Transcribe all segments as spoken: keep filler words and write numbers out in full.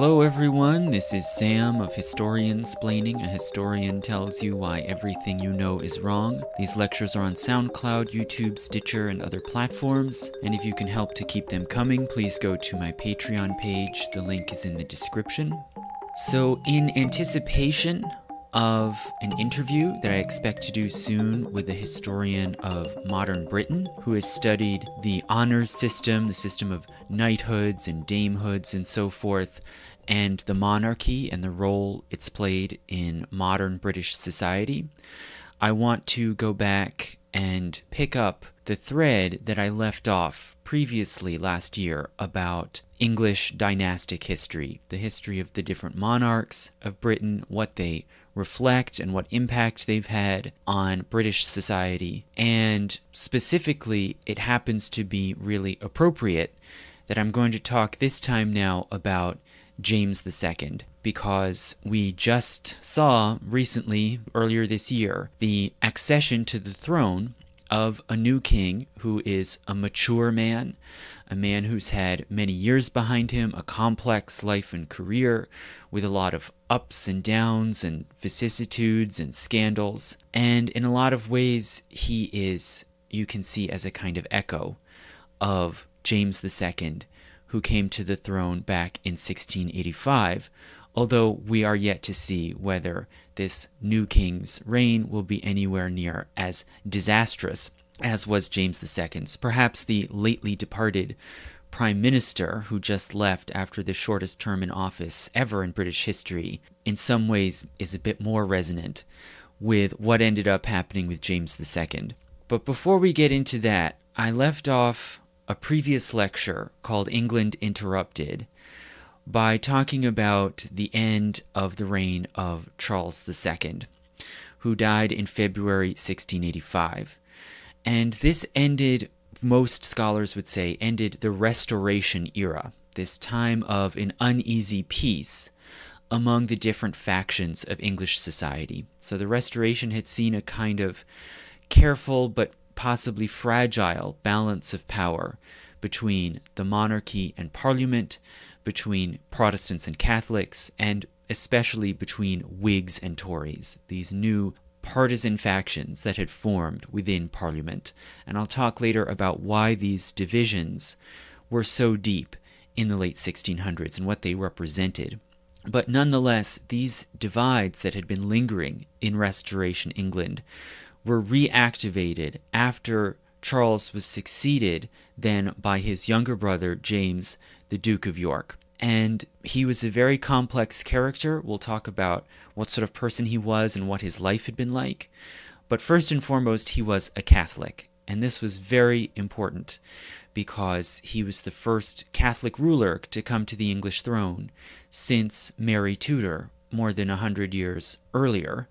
Hello everyone, this is Sam of Historiansplaining. A historian tells you why everything you know is wrong. These lectures are on SoundCloud, YouTube, Stitcher, and other platforms. And if you can help to keep them coming, please go to my Patreon page. The link is in the description. So in anticipation of an interview that I expect to do soon with a historian of modern Britain who has studied the honors system, the system of knighthoods and damehoods and so forth, and the monarchy and the role it's played in modern British society, I want to go back and pick up the thread that I left off previously last year about English dynastic history, the history of the different monarchs of Britain, what they reflect and what impact they've had on British society. And specifically, it happens to be really appropriate that I'm going to talk this time now about James the Second, because we just saw recently, earlier this year, the accession to the throne of a new king who is a mature man, a man who's had many years behind him, a complex life and career with a lot of ups and downs and vicissitudes and scandals. And in a lot of ways, he is, you can see, as a kind of echo of James the Second, who came to the throne back in sixteen eighty-five, although we are yet to see whether this new king's reign will be anywhere near as disastrous as was James the Second's. Perhaps the lately departed prime minister, who just left after the shortest term in office ever in British history, in some ways is a bit more resonant with what ended up happening with James the Second. But before we get into that, I left off a previous lecture called England Interrupted by talking about the end of the reign of Charles the Second, who died in February sixteen eighty-five. And this ended, most scholars would say, ended the Restoration era, this time of an uneasy peace among the different factions of English society. So the Restoration had seen a kind of careful but possibly fragile balance of power between the monarchy and Parliament, between Protestants and Catholics, and especially between Whigs and Tories, these new partisan factions that had formed within Parliament. And I'll talk later about why these divisions were so deep in the late sixteen hundreds and what they represented. But nonetheless, these divides that had been lingering in Restoration England were reactivated after Charles was succeeded then by his younger brother, James, the Duke of York. And he was a very complex character. We'll talk about what sort of person he was and what his life had been like. But first and foremost, he was a Catholic. And this was very important because he was the first Catholic ruler to come to the English throne since Mary Tudor, more than a hundred years earlier,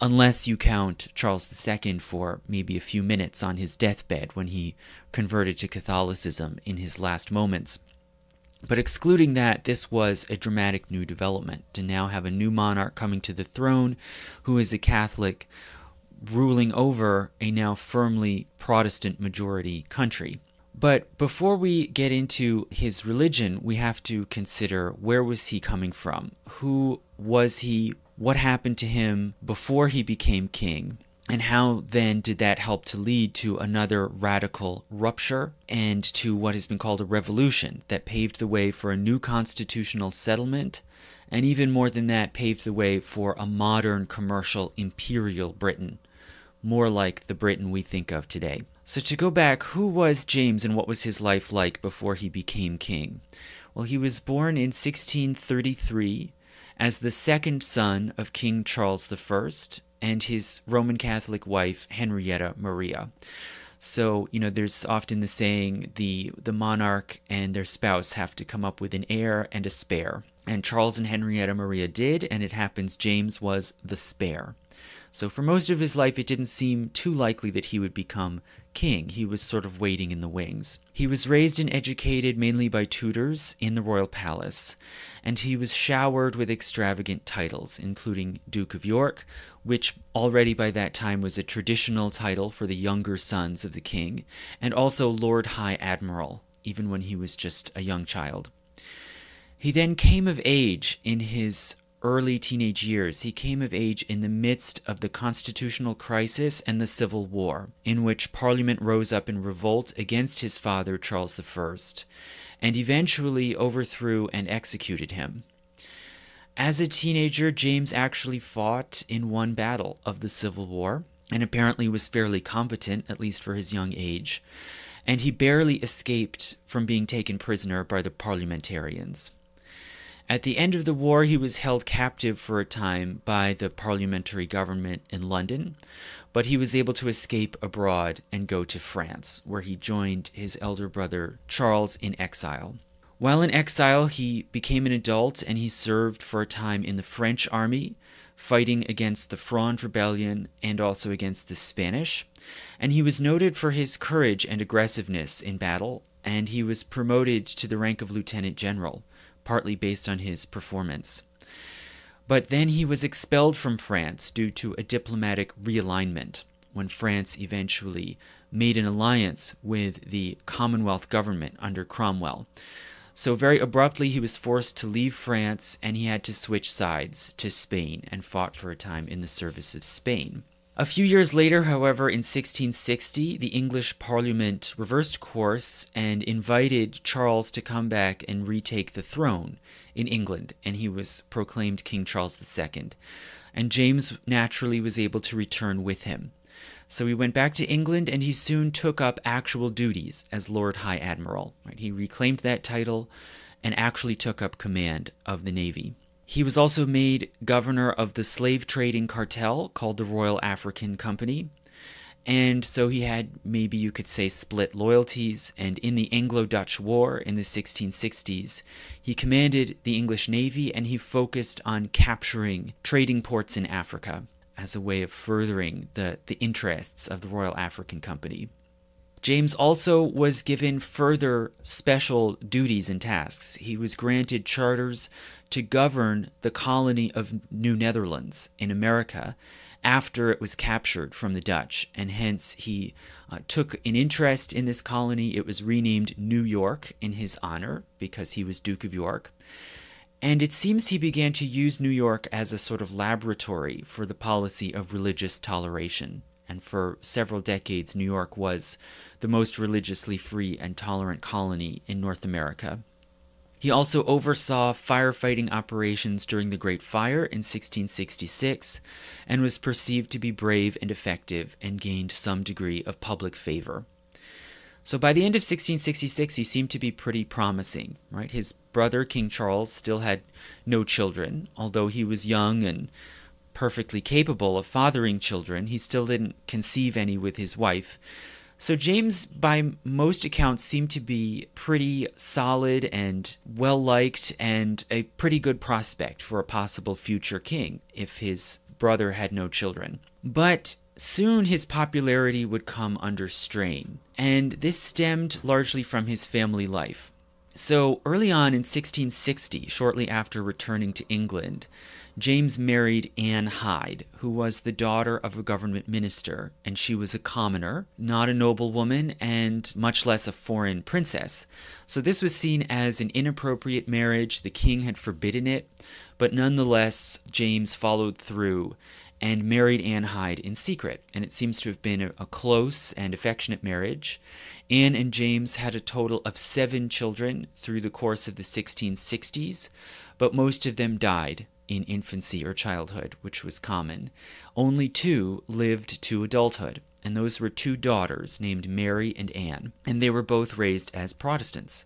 unless you count Charles the Second for maybe a few minutes on his deathbed when he converted to Catholicism in his last moments. But excluding that, this was a dramatic new development, to now have a new monarch coming to the throne who is a Catholic ruling over a now firmly Protestant majority country. But before we get into his religion, we have to consider, where was he coming from? Who was he? What happened to him before he became king? And how then did that help to lead to another radical rupture and to what has been called a revolution that paved the way for a new constitutional settlement, and even more than that, paved the way for a modern commercial imperial Britain, more like the Britain we think of today? So to go back, who was James and what was his life like before he became king? Well, he was born in sixteen thirty-three as the second son of King Charles the First and his Roman Catholic wife, Henrietta Maria. So, you know, there's often the saying, the, the monarch and their spouse have to come up with an heir and a spare. And Charles and Henrietta Maria did, and it happens James was the spare. So for most of his life, it didn't seem too likely that he would become king. He was sort of waiting in the wings. He was raised and educated mainly by tutors in the royal palace, and he was showered with extravagant titles, including Duke of York, which already by that time was a traditional title for the younger sons of the king, and also Lord High Admiral, even when he was just a young child. He then came of age in his early teenage years. He came of age in the midst of the constitutional crisis and the Civil War, in which Parliament rose up in revolt against his father, Charles the First, and eventually overthrew and executed him. As a teenager, James actually fought in one battle of the Civil War, and apparently was fairly competent, at least for his young age, and he barely escaped from being taken prisoner by the parliamentarians. At the end of the war, he was held captive for a time by the parliamentary government in London, but he was able to escape abroad and go to France, where he joined his elder brother Charles in exile. While in exile, he became an adult and he served for a time in the French army, fighting against the Fronde Rebellion and also against the Spanish, and he was noted for his courage and aggressiveness in battle, and he was promoted to the rank of lieutenant general, partly based on his performance. But then he was expelled from France due to a diplomatic realignment, when France eventually made an alliance with the Commonwealth government under Cromwell. So very abruptly, he was forced to leave France, and he had to switch sides to Spain and fought for a time in the service of Spain. A few years later, however, in sixteen sixty, the English Parliament reversed course and invited Charles to come back and retake the throne in England, and he was proclaimed King Charles the Second. And James naturally was able to return with him. So he went back to England, and he soon took up actual duties as Lord High Admiral. Right? He reclaimed that title and actually took up command of the Navy. He was also made governor of the slave trading cartel called the Royal African Company. And so he had, maybe you could say, split loyalties. And in the Anglo-Dutch War in the sixteen sixties, he commanded the English Navy, and he focused on capturing trading ports in Africa as a way of furthering the, the interests of the Royal African Company. James also was given further special duties and tasks. He was granted charters to govern the colony of New Netherlands in America after it was captured from the Dutch, and hence he uh, took an interest in this colony. It was renamed New York in his honor because he was Duke of York. And it seems he began to use New York as a sort of laboratory for the policy of religious toleration. And for several decades, New York was the most religiously free and tolerant colony in North America. He also oversaw firefighting operations during the Great Fire in sixteen sixty-six, and was perceived to be brave and effective, and gained some degree of public favor. So by the end of sixteen sixty-six, he seemed to be pretty promising, right? His brother, King Charles, still had no children. Although he was young and perfectly capable of fathering children, he still didn't conceive any with his wife. So James, by most accounts, seemed to be pretty solid and well-liked and a pretty good prospect for a possible future king if his brother had no children. But soon his popularity would come under strain, and this stemmed largely from his family life. So early on in sixteen sixty, shortly after returning to England, James married Anne Hyde, who was the daughter of a government minister, and she was a commoner, not a noblewoman, and much less a foreign princess. So this was seen as an inappropriate marriage. The king had forbidden it, but nonetheless, James followed through and married Anne Hyde in secret, and it seems to have been a, a close and affectionate marriage. Anne and James had a total of seven children through the course of the sixteen sixties, but most of them died in infancy or childhood, which was common. Only two lived to adulthood, and those were two daughters named Mary and Anne, and they were both raised as Protestants.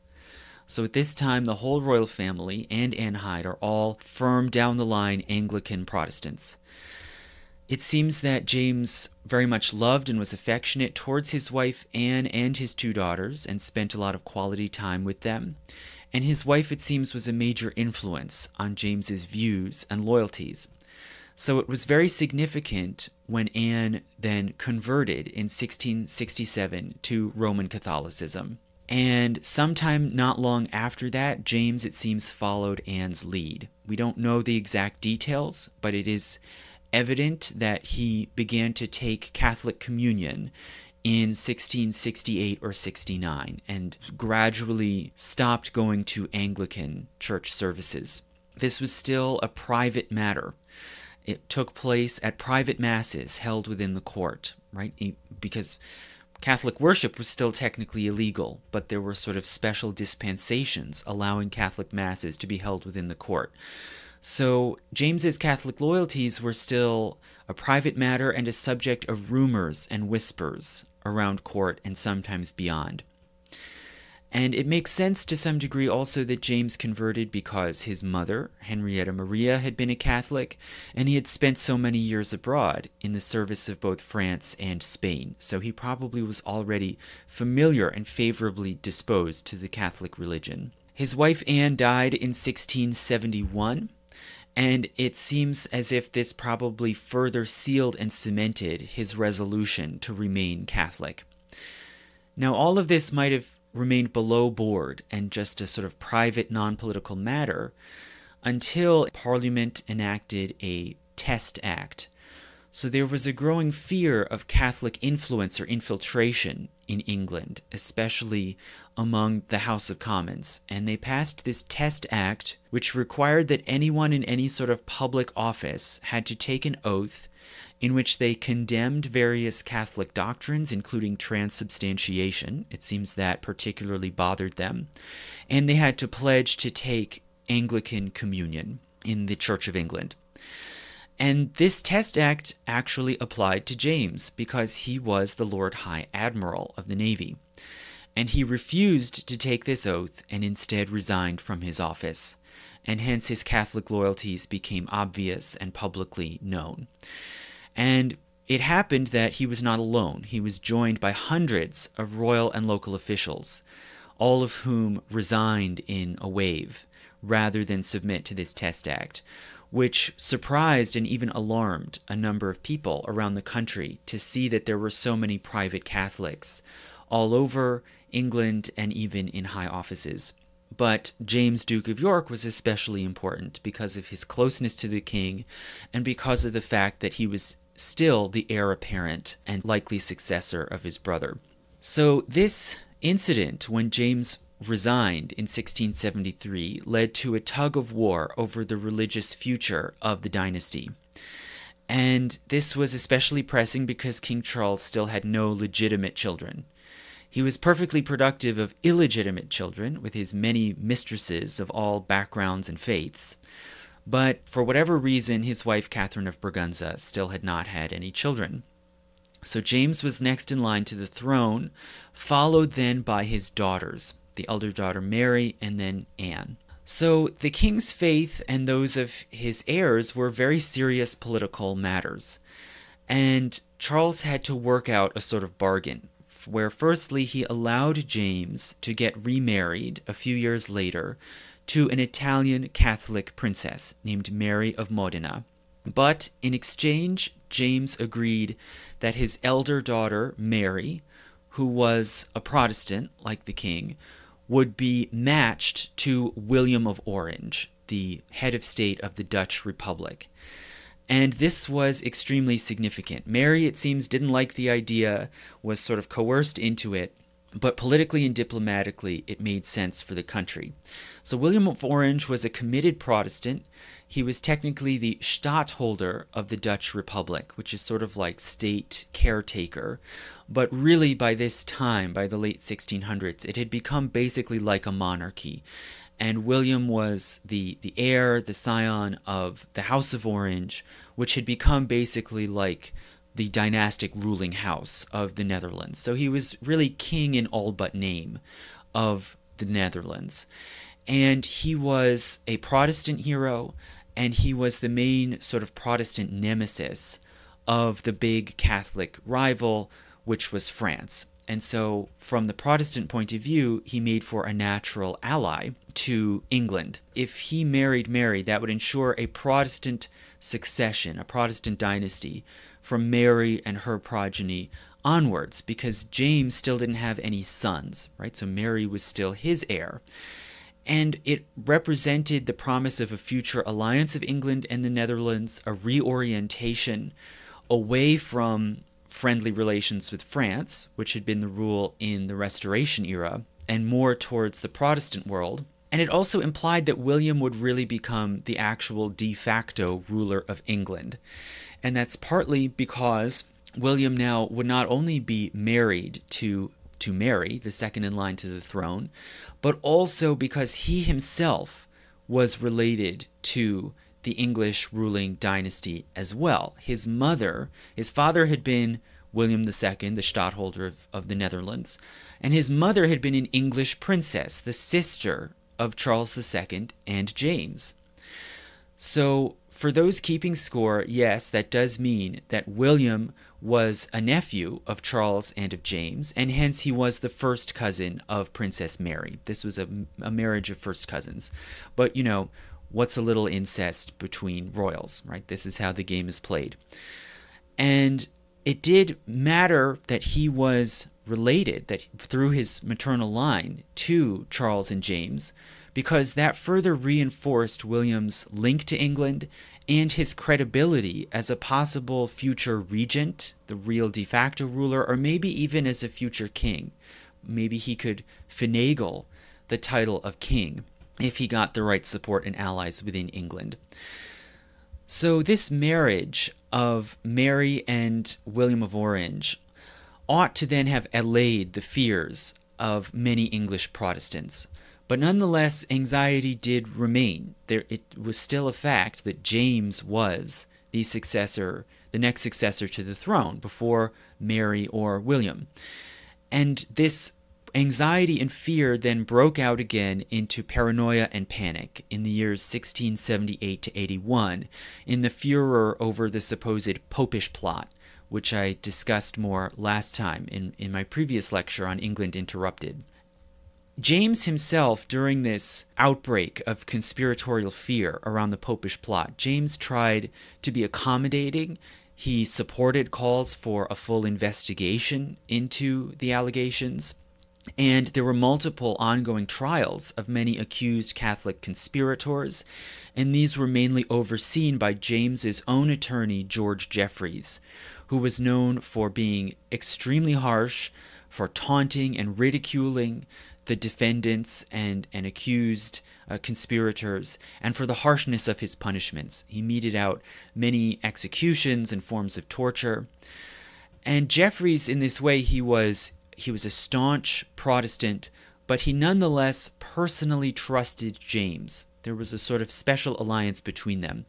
So at this time, the whole royal family and Anne Hyde are all firm, down-the-line Anglican Protestants. It seems that James very much loved and was affectionate towards his wife Anne and his two daughters, and spent a lot of quality time with them. And his wife, it seems, was a major influence on James's views and loyalties. So it was very significant when Anne then converted in sixteen sixty-seven to Roman Catholicism. And sometime not long after that, James, it seems, followed Anne's lead. We don't know the exact details, but it is evident that he began to take Catholic communion in sixteen sixty-eight or sixty-nine and gradually stopped going to Anglican church services. This was still a private matter. It took place at private masses held within the court, right? Because Catholic worship was still technically illegal, but there were sort of special dispensations allowing Catholic masses to be held within the court. So James's Catholic loyalties were still a private matter and a subject of rumors and whispers around court and sometimes beyond. And it makes sense to some degree also that James converted because his mother, Henrietta Maria, had been a Catholic, and he had spent so many years abroad in the service of both France and Spain. So he probably was already familiar and favorably disposed to the Catholic religion. His wife Anne died in sixteen seventy-one, and it seems as if this probably further sealed and cemented his resolution to remain Catholic. Now, all of this might have remained below board and just a sort of private non-political matter until Parliament enacted a Test Act. So there was a growing fear of Catholic influence or infiltration in England, especially among the House of Commons, and they passed this Test Act, which required that anyone in any sort of public office had to take an oath in which they condemned various Catholic doctrines, including transubstantiation. It seems that particularly bothered them. And they had to pledge to take Anglican communion in the Church of England. And this Test Act actually applied to James because he was the Lord High Admiral of the Navy. And he refused to take this oath and instead resigned from his office. And hence his Catholic loyalties became obvious and publicly known. And it happened that he was not alone. He was joined by hundreds of royal and local officials, all of whom resigned in a wave rather than submit to this Test Act, which surprised and even alarmed a number of people around the country to see that there were so many private Catholics all over England and even in high offices. But James, Duke of York, was especially important because of his closeness to the king and because of the fact that he was still the heir apparent and likely successor of his brother. So this incident, when James resigned in sixteen seventy-three, led to a tug of war over the religious future of the dynasty. And this was especially pressing because King Charles still had no legitimate children. He was perfectly productive of illegitimate children with his many mistresses of all backgrounds and faiths. But for whatever reason, his wife Catherine of Braganza still had not had any children. So James was next in line to the throne, followed then by his daughters, the elder daughter Mary and then Anne. So the king's faith and those of his heirs were very serious political matters. And Charles had to work out a sort of bargain, where firstly he allowed James to get remarried a few years later to an Italian Catholic princess named Mary of Modena. But in exchange, James agreed that his elder daughter, Mary, who was a Protestant like the king, would be matched to William of Orange, the head of state of the Dutch Republic. And this was extremely significant. Mary, it seems, didn't like the idea, was sort of coerced into it, but politically and diplomatically, it made sense for the country. So William of Orange was a committed Protestant. He was technically the Stadtholder of the Dutch Republic, which is sort of like state caretaker. But really, by this time, by the late sixteen hundreds, it had become basically like a monarchy. And William was the, the heir, the scion of the House of Orange, which had become basically like the dynastic ruling house of the Netherlands. So he was really king in all but name of the Netherlands. And he was a Protestant hero, and he was the main sort of Protestant nemesis of the big Catholic rival, which was France. And so from the Protestant point of view, he made for a natural ally to England. If he married Mary, that would ensure a Protestant succession, a Protestant dynasty from Mary and her progeny onwards, because James still didn't have any sons, right? So Mary was still his heir. And it represented the promise of a future alliance of England and the Netherlands, a reorientation away from friendly relations with France, which had been the rule in the Restoration era, and more towards the Protestant world. And it also implied that William would really become the actual de facto ruler of England. And that's partly because William now would not only be married to, to Mary, the second in line to the throne, but also because he himself was related to the English ruling dynasty as well. His mother, his father had been William the second, the Stadtholder of, of the Netherlands, and his mother had been an English princess, the sister of Charles the second and James. So for those keeping score, yes, that does mean that William was a nephew of Charles and of James, and hence he was the first cousin of Princess Mary. This was a, a marriage of first cousins. But, you know, what's a little incest between royals, right? This is how the game is played. And it did matter that he was related, that through his maternal line, to Charles and James, because that further reinforced William's link to England and his credibility as a possible future regent, the real de facto ruler, or maybe even as a future king. Maybe he could finagle the title of king if he got the right support and allies within England. So this marriage of Mary and William of Orange ought to then have allayed the fears of many English Protestants. But nonetheless, anxiety did remain. There, it was still a fact that James was the successor, the next successor to the throne before Mary or William. And this anxiety and fear then broke out again into paranoia and panic in the years sixteen seventy-eight to eighty-one in the furor over the supposed Popish Plot, which I discussed more last time in, in my previous lecture on England Interrupted. James himself, during this outbreak of conspiratorial fear around the Popish Plot, James tried to be accommodating. He supported calls for a full investigation into the allegations. And there were multiple ongoing trials of many accused Catholic conspirators, and these were mainly overseen by James's own attorney, George Jeffreys, who was known for being extremely harsh, for taunting and ridiculing the defendants and, and accused uh, conspirators, and for the harshness of his punishments. He meted out many executions and forms of torture. And Jeffreys, in this way, he was... He was a staunch Protestant, but he nonetheless personally trusted James. There was a sort of special alliance between them.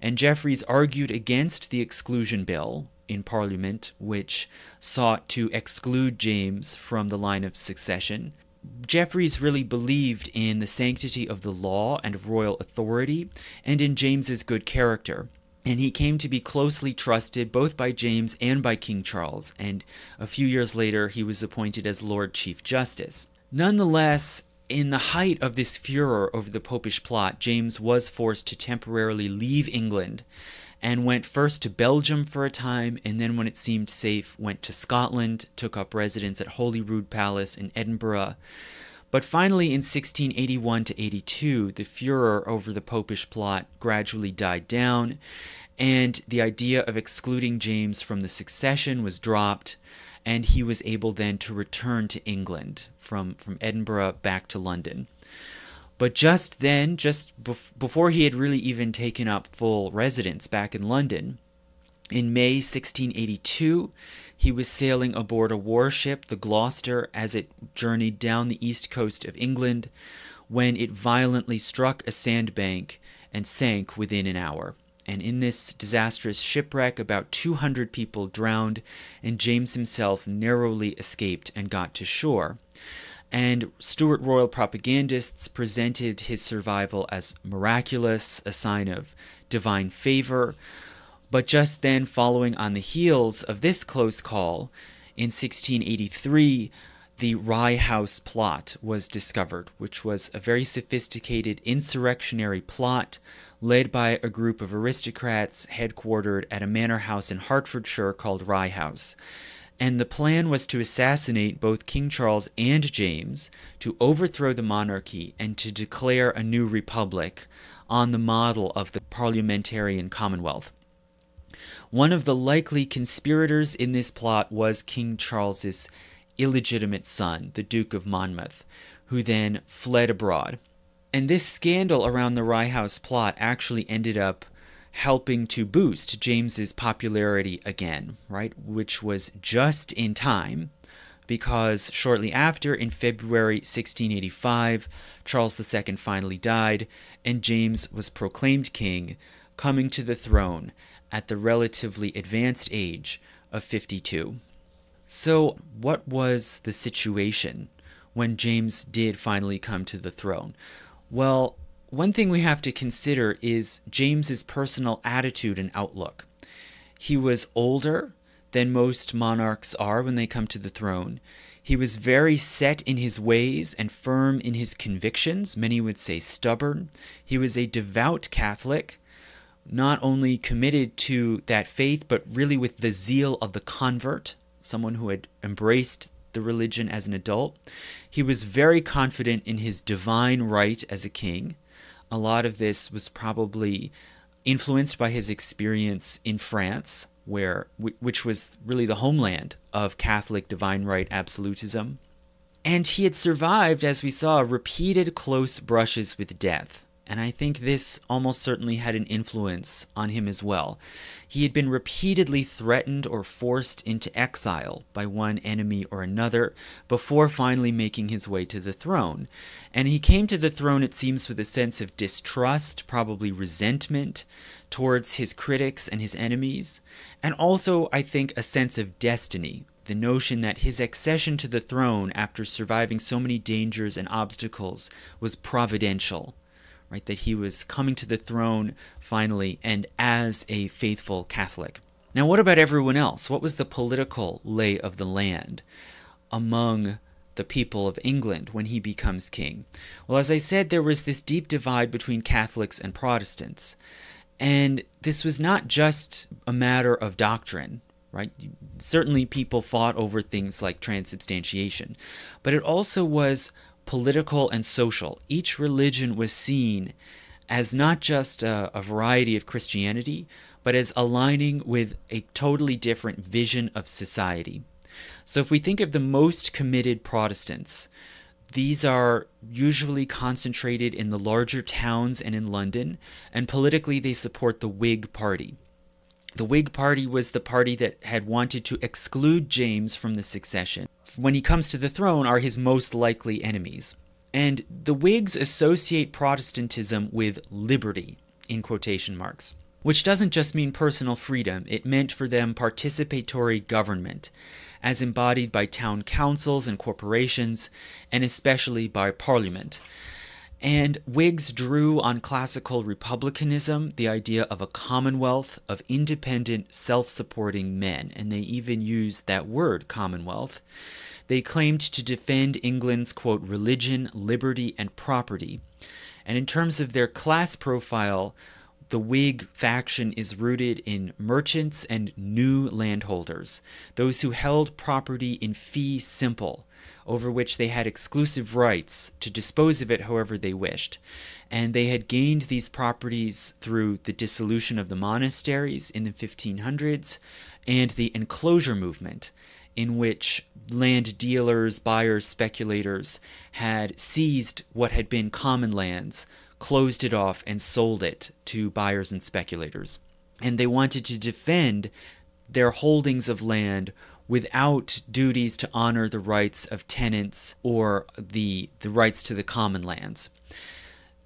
And Jeffreys argued against the exclusion bill in Parliament, which sought to exclude James from the line of succession. Jeffreys really believed in the sanctity of the law and of royal authority, and in James's good character. And he came to be closely trusted both by James and by King Charles, and a few years later he was appointed as Lord Chief Justice. Nonetheless, in the height of this furor over the Popish Plot, James was forced to temporarily leave England and went first to Belgium for a time, and then when it seemed safe, went to Scotland, took up residence at Holyrood Palace in Edinburgh. But finally, in sixteen eighty-one to eighty-two, the furor over the Popish Plot gradually died down, and the idea of excluding James from the succession was dropped, and he was able then to return to England from, from Edinburgh back to London. But just then, just bef- before he had really even taken up full residence back in London, in May sixteen eighty-two, he was sailing aboard a warship, the Gloucester, as it journeyed down the east coast of England, when it violently struck a sandbank and sank within an hour. And in this disastrous shipwreck, about two hundred people drowned, and James himself narrowly escaped and got to shore. And Stuart royal propagandists presented his survival as miraculous, a sign of divine favor. But just then, following on the heels of this close call, in sixteen eighty-three, the Rye House plot was discovered, which was a very sophisticated insurrectionary plot led by a group of aristocrats headquartered at a manor house in Hertfordshire called Rye House. And the plan was to assassinate both King Charles and James, to overthrow the monarchy, and to declare a new republic on the model of the parliamentarian commonwealth. One of the likely conspirators in this plot was King Charles's illegitimate son, the Duke of Monmouth, who then fled abroad. And this scandal around the Rye House plot actually ended up helping to boost James's popularity again, right? Which was just in time, because shortly after, in February sixteen eighty-five, Charles the Second finally died, and James was proclaimed king, coming to the throne at the relatively advanced age of fifty-two. So what was the situation when James did finally come to the throne? Well, one thing we have to consider is James's personal attitude and outlook. He was older than most monarchs are when they come to the throne. He was very set in his ways and firm in his convictions. Many would say stubborn. He was a devout Catholic, not only committed to that faith, but really with the zeal of the convert, someone who had embraced the religion as an adult. He was very confident in his divine right as a king. A lot of this was probably influenced by his experience in France, where which was really the homeland of Catholic divine right absolutism. And he had survived, as we saw, repeated close brushes with death. And I think this almost certainly had an influence on him as well. He had been repeatedly threatened or forced into exile by one enemy or another before finally making his way to the throne. And he came to the throne, it seems, with a sense of distrust, probably resentment towards his critics and his enemies, and also, I think, a sense of destiny. The notion that his accession to the throne after surviving so many dangers and obstacles was providential. Right, that he was coming to the throne finally and as a faithful Catholic. Now, what about everyone else? What was the political lay of the land among the people of England when he becomes king? Well, as I said, there was this deep divide between Catholics and Protestants. And this was not just a matter of doctrine, right? Certainly people fought over things like transubstantiation, but it also was political and social. Each religion was seen as not just a, a variety of Christianity, but as aligning with a totally different vision of society. So if we think of the most committed Protestants, these are usually concentrated in the larger towns and in London, and politically they support the Whig Party. The Whig Party was the party that had wanted to exclude James from the succession. When he comes to the throne, are his most likely enemies. And the Whigs associate Protestantism with liberty, in quotation marks, which doesn't just mean personal freedom. It meant for them participatory government, as embodied by town councils and corporations, and especially by Parliament. And Whigs drew on classical republicanism, the idea of a commonwealth of independent, self-supporting men, and they even used that word, commonwealth. They claimed to defend England's, quote, religion, liberty, and property. And in terms of their class profile, the Whig faction is rooted in merchants and new landholders, those who held property in fee simple, over which they had exclusive rights to dispose of it however they wished. And they had gained these properties through the dissolution of the monasteries in the fifteen hundreds and the enclosure movement, in which land dealers, buyers, speculators had seized what had been common lands, closed it off, and sold it to buyers and speculators. And they wanted to defend their holdings of land without duties to honor the rights of tenants or the, the rights to the common lands.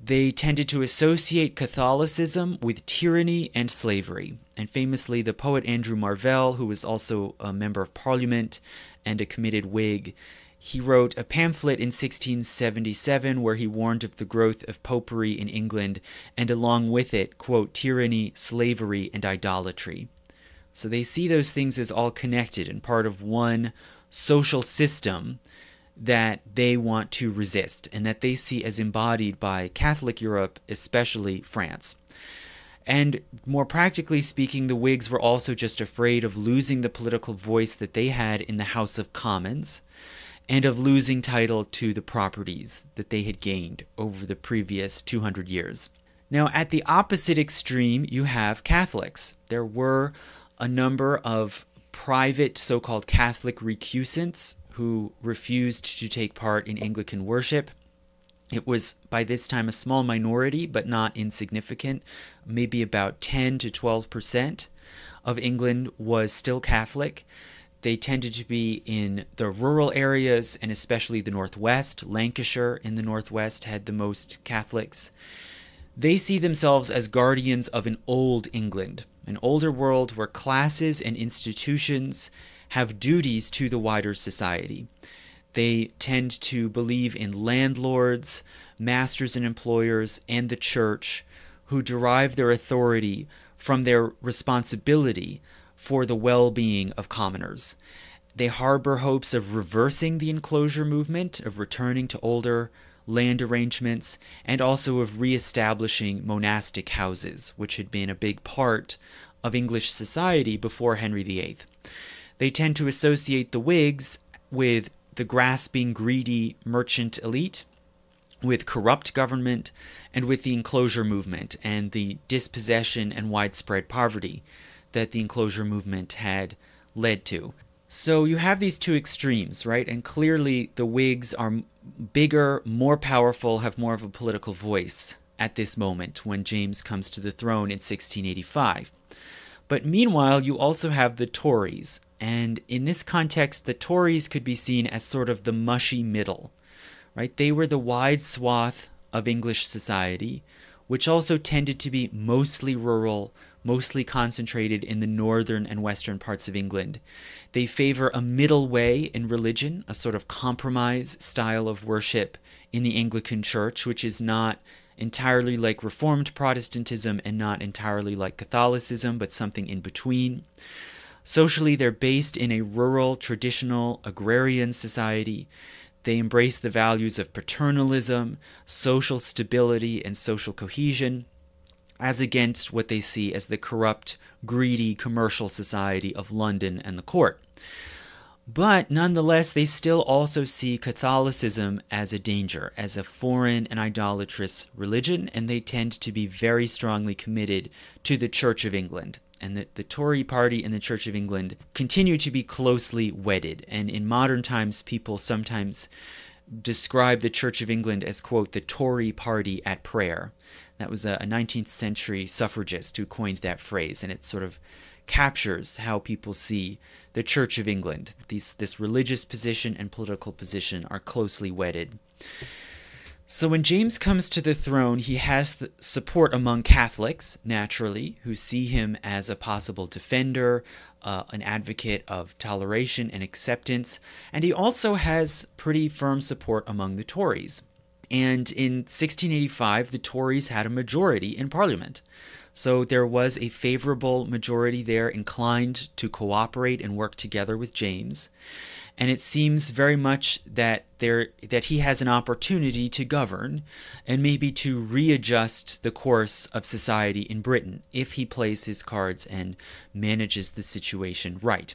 They tended to associate Catholicism with tyranny and slavery. And famously, the poet Andrew Marvell, who was also a member of Parliament and a committed Whig, he wrote a pamphlet in sixteen seventy-seven where he warned of the growth of popery in England, and along with it, quote, tyranny, slavery, and idolatry. So they see those things as all connected and part of one social system that they want to resist and that they see as embodied by Catholic Europe, especially France. And more practically speaking, the Whigs were also just afraid of losing the political voice that they had in the House of Commons and of losing title to the properties that they had gained over the previous two hundred years. Now, at the opposite extreme, you have Catholics. There were a number of private so-called Catholic recusants who refused to take part in Anglican worship. It was by this time a small minority, but not insignificant. Maybe about ten to twelve percent of England was still Catholic. They tended to be in the rural areas and especially the Northwest. Lancashire in the Northwest had the most Catholics. They see themselves as guardians of an old England, an older world where classes and institutions have duties to the wider society. They tend to believe in landlords, masters and employers, and the church, who derive their authority from their responsibility for the well-being of commoners. They harbor hopes of reversing the enclosure movement, of returning to older land arrangements, and also of re-establishing monastic houses, which had been a big part of English society before Henry the Eighth. They tend to associate the Whigs with the grasping, greedy merchant elite, with corrupt government, and with the enclosure movement and the dispossession and widespread poverty that the enclosure movement had led to. So you have these two extremes, right? And clearly the Whigs are bigger, more powerful, have more of a political voice at this moment when James comes to the throne in sixteen eighty-five. But meanwhile, you also have the Tories. And in this context, the Tories could be seen as sort of the mushy middle, right? They were the wide swath of English society, which also tended to be mostly rural, mostly concentrated in the northern and western parts of England. They favor a middle way in religion, a sort of compromise style of worship in the Anglican Church, which is not entirely like Reformed Protestantism and not entirely like Catholicism, but something in between. Socially, they're based in a rural, traditional, agrarian society. They embrace the values of paternalism, social stability, and social cohesion, as against what they see as the corrupt, greedy, commercial society of London and the court. But nonetheless, they still also see Catholicism as a danger, as a foreign and idolatrous religion, and they tend to be very strongly committed to the Church of England. And that the Tory party and the Church of England continue to be closely wedded. And in modern times, people sometimes describe the Church of England as, quote, the Tory party at prayer. That was a nineteenth century suffragist who coined that phrase, and it sort of captures how people see the Church of England. These, this religious position and political position are closely wedded. So when James comes to the throne, he has the support among Catholics, naturally, who see him as a possible defender, uh, an advocate of toleration and acceptance, and he also has pretty firm support among the Tories. And in sixteen eighty-five, the Tories had a majority in Parliament. So there was a favorable majority there inclined to cooperate and work together with James. And it seems very much that there that he has an opportunity to govern and maybe to readjust the course of society in Britain if he plays his cards and manages the situation right.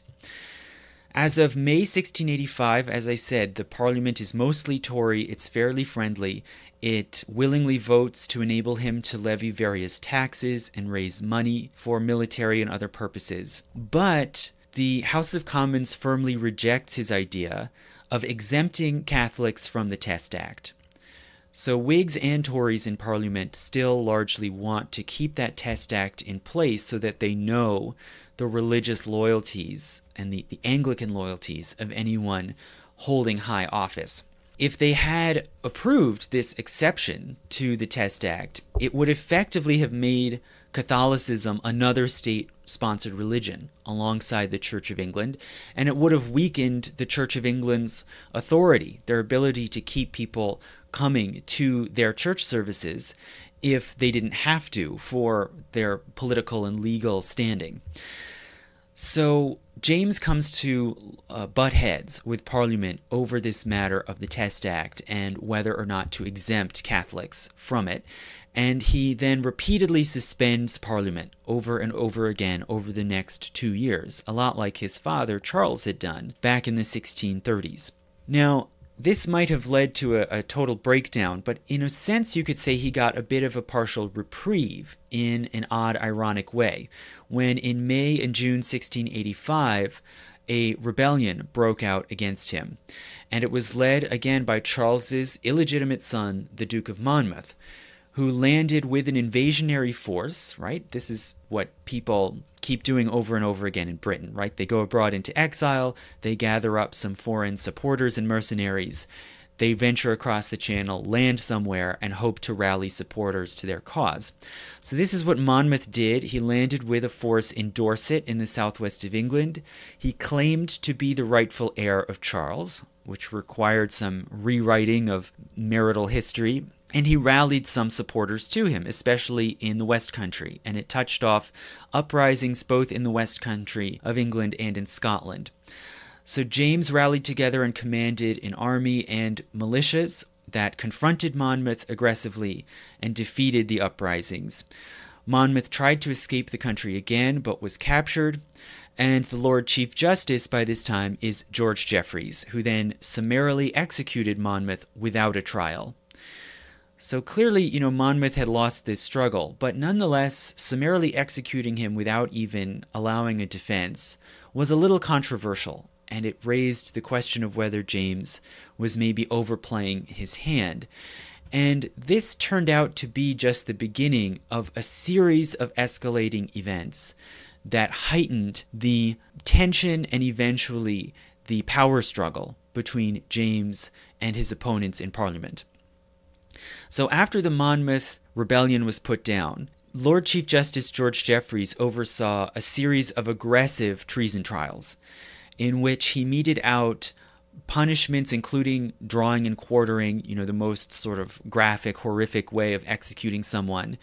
As of May sixteen eighty-five, as I said, the Parliament is mostly Tory, it's fairly friendly, it willingly votes to enable him to levy various taxes and raise money for military and other purposes. But the House of Commons firmly rejects his idea of exempting Catholics from the Test Act. So Whigs and Tories in Parliament still largely want to keep that Test Act in place so that they know the religious loyalties and the, the Anglican loyalties of anyone holding high office. If they had approved this exception to the Test Act, it would effectively have made Catholicism another state-sponsored religion alongside the Church of England, and it would have weakened the Church of England's authority, their ability to keep people coming to their church services if they didn't have to for their political and legal standing. So James comes to uh, butt heads with Parliament over this matter of the Test Act and whether or not to exempt Catholics from it. And he then repeatedly suspends Parliament over and over again over the next two years, a lot like his father Charles had done back in the sixteen thirties. Now, This might have led to a, a total breakdown, but in a sense you could say he got a bit of a partial reprieve in an odd, ironic way, when in May and June sixteen eighty-five, a rebellion broke out against him, and it was led again by Charles's illegitimate son, the Duke of Monmouth, who landed with an invasionary force, right? This is what people keep doing over and over again in Britain, right? They go abroad into exile, they gather up some foreign supporters and mercenaries, they venture across the channel, land somewhere, and hope to rally supporters to their cause. So this is what Monmouth did. He landed with a force in Dorset in the southwest of England. He claimed to be the rightful heir of Charles, which required some rewriting of marital history. And he rallied some supporters to him, especially in the West Country, and it touched off uprisings both in the West Country of England and in Scotland. So James rallied together and commanded an army and militias that confronted Monmouth aggressively and defeated the uprisings. Monmouth tried to escape the country again, but was captured, and the Lord Chief Justice by this time is George Jeffreys, who then summarily executed Monmouth without a trial. So clearly, you know, Monmouth had lost this struggle, but nonetheless, summarily executing him without even allowing a defense was a little controversial, and it raised the question of whether James was maybe overplaying his hand. And this turned out to be just the beginning of a series of escalating events that heightened the tension and eventually the power struggle between James and his opponents in Parliament. So after the Monmouth Rebellion was put down, Lord Chief Justice George Jeffreys oversaw a series of aggressive treason trials in which he meted out punishments including drawing and quartering, you know, the most sort of graphic, horrific way of executing someone,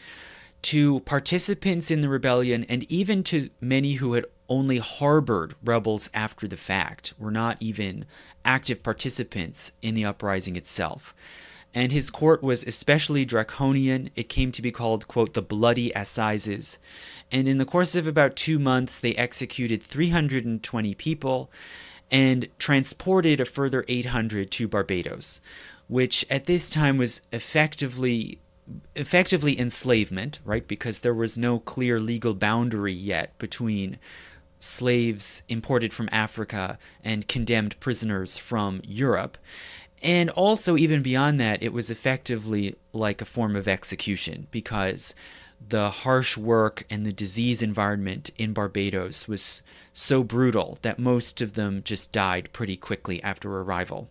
to participants in the rebellion and even to many who had only harbored rebels after the fact, were not even active participants in the uprising itself. And his court was especially draconian. It came to be called, quote, the Bloody Assizes. And in the course of about two months, they executed three hundred twenty people and transported a further eight hundred to Barbados, which at this time was effectively effectively enslavement, right? Because there was no clear legal boundary yet between slaves imported from Africa and condemned prisoners from Europe. And also, even beyond that, it was effectively like a form of execution because the harsh work and the disease environment in Barbados was so brutal that most of them just died pretty quickly after arrival.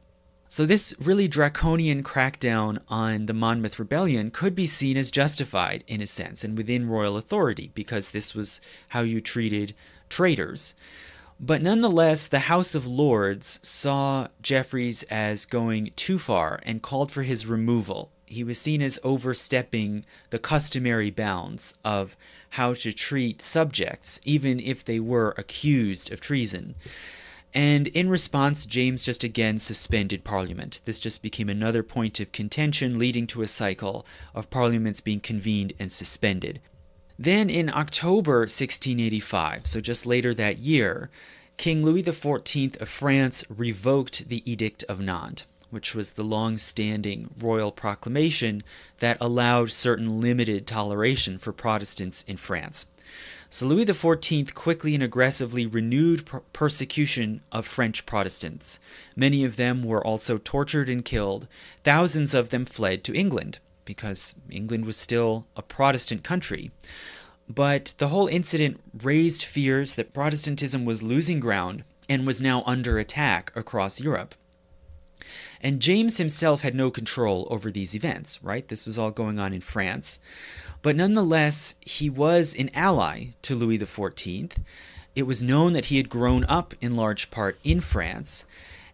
So this really draconian crackdown on the Monmouth Rebellion could be seen as justified in a sense and within royal authority because this was how you treated traitors. But nonetheless, the House of Lords saw Jeffreys as going too far and called for his removal. He was seen as overstepping the customary bounds of how to treat subjects, even if they were accused of treason. And in response, James just again suspended Parliament. This just became another point of contention, leading to a cycle of parliaments being convened and suspended. Then in October sixteen eighty-five, so just later that year, King Louis the fourteenth of France revoked the Edict of Nantes, which was the long-standing royal proclamation that allowed certain limited toleration for Protestants in France. So Louis the fourteenth quickly and aggressively renewed per persecution of French Protestants. Many of them were also tortured and killed. Thousands of them fled to England, because England was still a Protestant country. But the whole incident raised fears that Protestantism was losing ground and was now under attack across Europe. And James himself had no control over these events, right? This was all going on in France. But nonetheless, he was an ally to Louis the fourteenth. It was known that he had grown up in large part in France,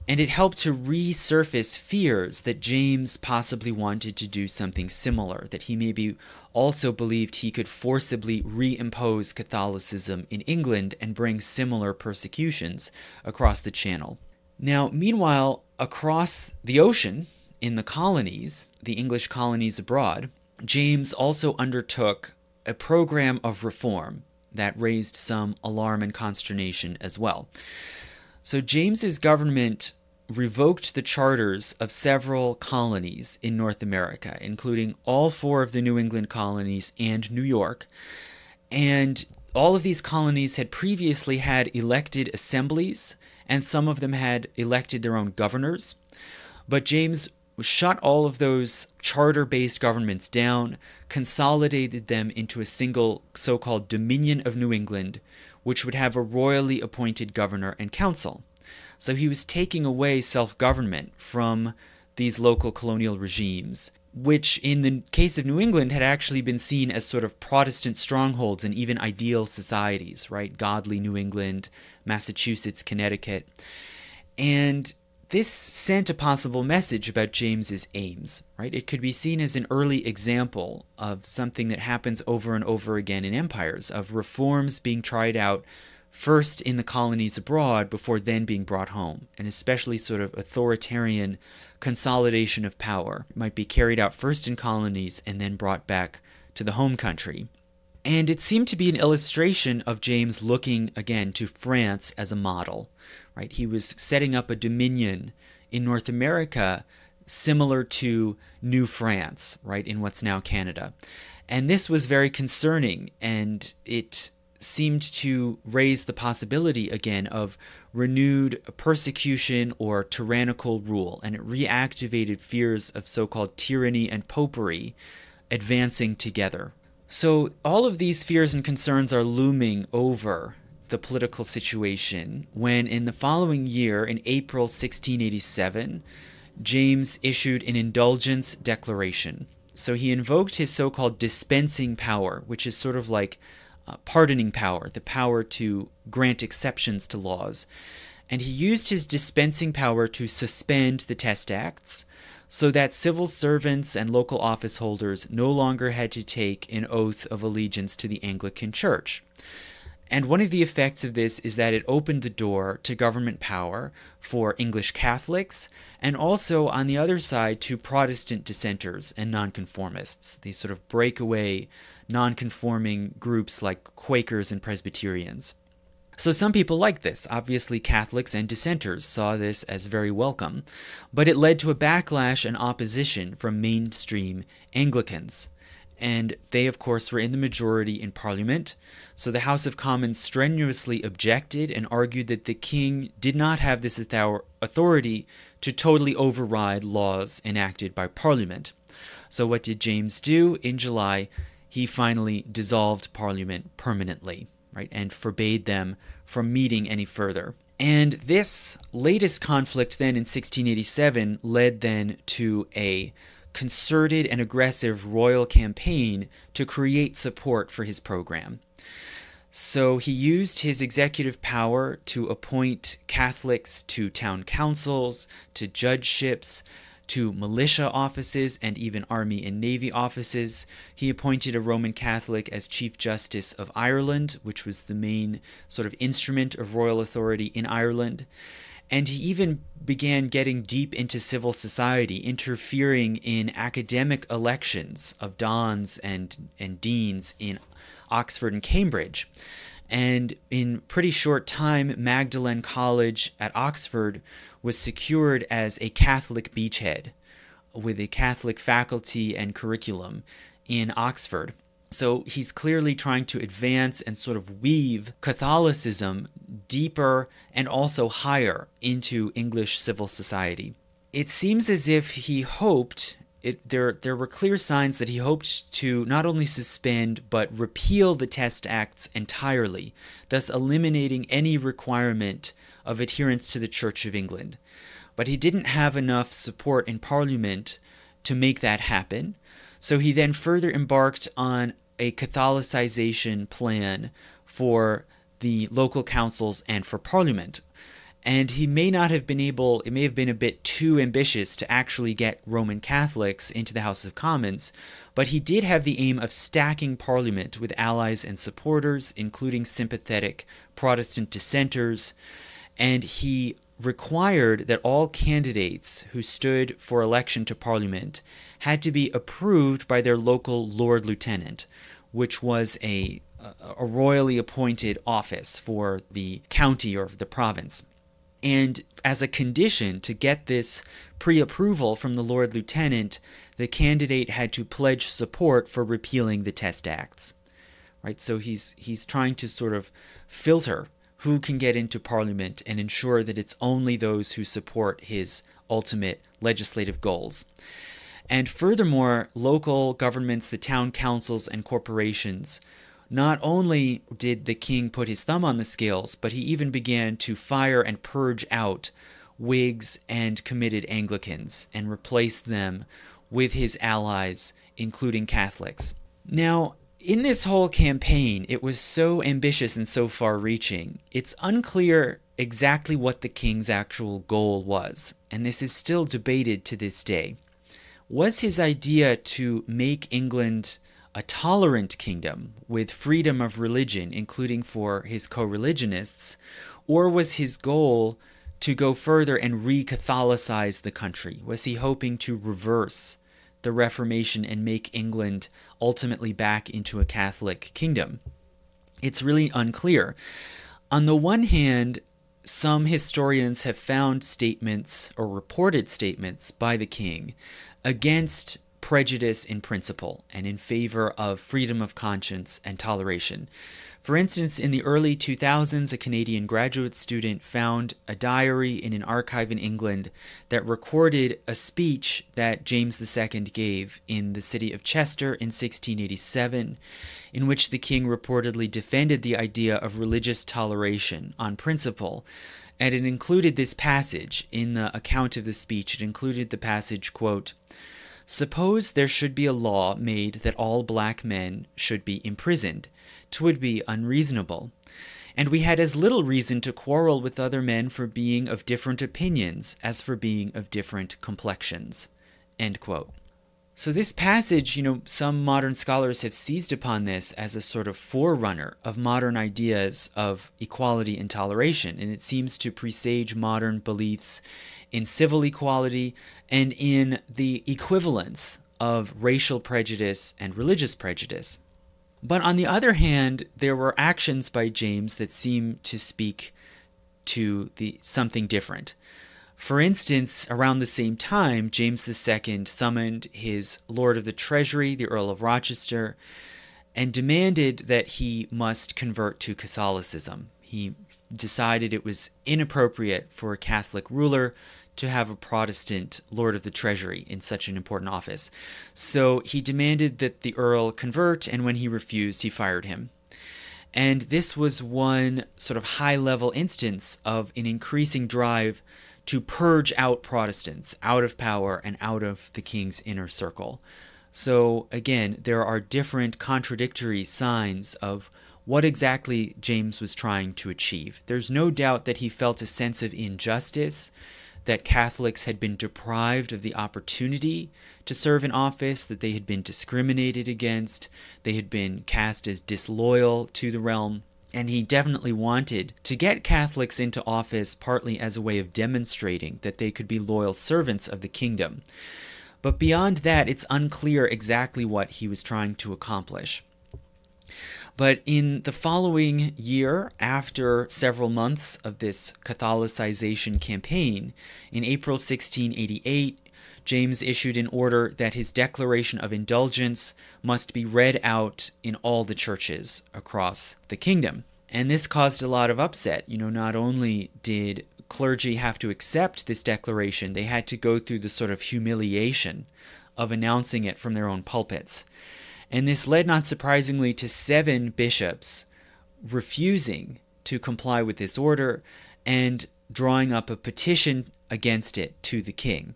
and it helped to resurface fears that James possibly wanted to do something similar, that he maybe also believed he could forcibly reimpose Catholicism in England and bring similar persecutions across the Channel. Now, meanwhile, across the ocean, in the colonies, the English colonies abroad, James also undertook a program of reform that raised some alarm and consternation as well. So James's government revoked the charters of several colonies in North America, including all four of the New England colonies and New York. And all of these colonies had previously had elected assemblies, and some of them had elected their own governors. But James shut all of those charter-based governments down, consolidated them into a single so-called Dominion of New England, which would have a royally appointed governor and council. So he was taking away self-government from these local colonial regimes, which in the case of New England had actually been seen as sort of Protestant strongholds and even ideal societies, right? Godly New England, Massachusetts, Connecticut. And this sent a possible message about James's aims, right? It could be seen as an early example of something that happens over and over again in empires, of reforms being tried out first in the colonies abroad before then being brought home, and especially sort of authoritarian consolidation of power. It might be carried out first in colonies and then brought back to the home country. And it seemed to be an illustration of James looking, again, to France as a model, right? He was setting up a dominion in North America similar to New France, right, in what's now Canada. And this was very concerning, and it seemed to raise the possibility, again, of renewed persecution or tyrannical rule, and it reactivated fears of so-called tyranny and popery advancing together. So all of these fears and concerns are looming over the political situation when in the following year, in April sixteen eighty-seven, James issued an indulgence declaration. So he invoked his so-called dispensing power, which is sort of like uh, pardoning power, the power to grant exceptions to laws. And he used his dispensing power to suspend the Test Acts, so that civil servants and local office holders no longer had to take an oath of allegiance to the Anglican Church. And one of the effects of this is that it opened the door to government power for English Catholics, and also on the other side to Protestant dissenters and nonconformists, these sort of breakaway nonconforming groups like Quakers and Presbyterians. So some people liked this. Obviously, Catholics and dissenters saw this as very welcome, but it led to a backlash and opposition from mainstream Anglicans. And they, of course, were in the majority in Parliament, so the House of Commons strenuously objected and argued that the king did not have this authority to totally override laws enacted by Parliament. So what did James do? In July, he finally dissolved Parliament permanently, right, and forbade them from meeting any further. And this latest conflict then in sixteen eighty-seven led then to a concerted and aggressive royal campaign to create support for his program. So he used his executive power to appoint Catholics to town councils, to judgeships, to militia offices, and even army and navy offices. He appointed a Roman Catholic as Chief Justice of Ireland, which was the main sort of instrument of royal authority in Ireland. And he even began getting deep into civil society, interfering in academic elections of dons and, and deans in Oxford and Cambridge. And in pretty short time, Magdalen College at Oxford was secured as a Catholic beachhead with a Catholic faculty and curriculum in Oxford. So he's clearly trying to advance and sort of weave Catholicism deeper and also higher into English civil society. It seems as if he hoped, It, there, there were clear signs that he hoped to not only suspend, but repeal the Test Acts entirely, thus eliminating any requirement of adherence to the Church of England. But he didn't have enough support in Parliament to make that happen, so he then further embarked on a Catholicization plan for the local councils and for Parliament. And he may not have been able, it may have been a bit too ambitious to actually get Roman Catholics into the House of Commons, but he did have the aim of stacking Parliament with allies and supporters, including sympathetic Protestant dissenters, and he required that all candidates who stood for election to Parliament had to be approved by their local Lord Lieutenant, which was a, a royally appointed office for the county or the province. And as a condition to get this pre-approval from the Lord Lieutenant, the candidate had to pledge support for repealing the Test Acts. Right, so he's he's trying to sort of filter who can get into Parliament and ensure that it's only those who support his ultimate legislative goals. And furthermore, local governments, the town councils and corporations, not only did the king put his thumb on the scales, but he even began to fire and purge out Whigs and committed Anglicans and replace them with his allies, including Catholics. Now, in this whole campaign, it was so ambitious and so far-reaching, it's unclear exactly what the king's actual goal was, and this is still debated to this day. Was his idea to make England a tolerant kingdom with freedom of religion, including for his co-religionists, or was his goal to go further and re-Catholicize the country? Was he hoping to reverse the Reformation and make England ultimately back into a Catholic kingdom? It's really unclear. On the one hand, some historians have found statements or reported statements by the king against prejudice in principle and in favor of freedom of conscience and toleration. For instance, in the early two thousands, a Canadian graduate student found a diary in an archive in England that recorded a speech that James the Second gave in the city of Chester in sixteen eighty-seven, in which the king reportedly defended the idea of religious toleration on principle, and it included this passage in the account of the speech. It included the passage, quote, "Suppose there should be a law made that all black men should be imprisoned. 'Twould be unreasonable. And we had as little reason to quarrel with other men for being of different opinions as for being of different complexions." End quote. So this passage, you know, some modern scholars have seized upon this as a sort of forerunner of modern ideas of equality and toleration, and it seems to presage modern beliefs in civil equality and in the equivalence of racial prejudice and religious prejudice. But on the other hand, there were actions by James that seem to speak to the something different. For instance, around the same time, James the Second summoned his Lord of the Treasury, the Earl of Rochester, and demanded that he must convert to Catholicism. He decided it was inappropriate for a Catholic ruler to have a Protestant Lord of the Treasury in such an important office. So he demanded that the Earl convert, and when he refused, he fired him. And this was one sort of high-level instance of an increasing drive to purge out Protestants out of power and out of the king's inner circle. So again, there are different contradictory signs of what exactly James was trying to achieve. There's no doubt that he felt a sense of injustice, that Catholics had been deprived of the opportunity to serve in office, that they had been discriminated against, they had been cast as disloyal to the realm. And he definitely wanted to get Catholics into office partly as a way of demonstrating that they could be loyal servants of the kingdom. But beyond that, it's unclear exactly what he was trying to accomplish. But in the following year, after several months of this Catholicization campaign, in April sixteen eighty-eight, James issued an order that his Declaration of Indulgence must be read out in all the churches across the kingdom. And this caused a lot of upset. You know, not only did clergy have to accept this declaration, they had to go through the sort of humiliation of announcing it from their own pulpits. And this led, not surprisingly, to seven bishops refusing to comply with this order and drawing up a petition against it to the king.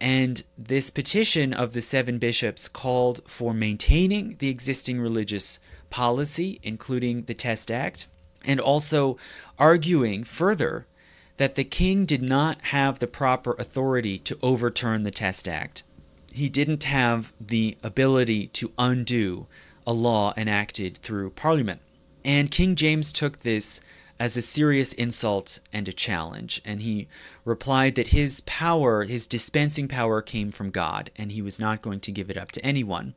And this petition of the seven bishops called for maintaining the existing religious policy, including the Test Act, and also arguing further that the king did not have the proper authority to overturn the Test Act. He didn't have the ability to undo a law enacted through Parliament. And King James took this as a serious insult and a challenge, and he replied that his power, his dispensing power, came from God, and he was not going to give it up to anyone.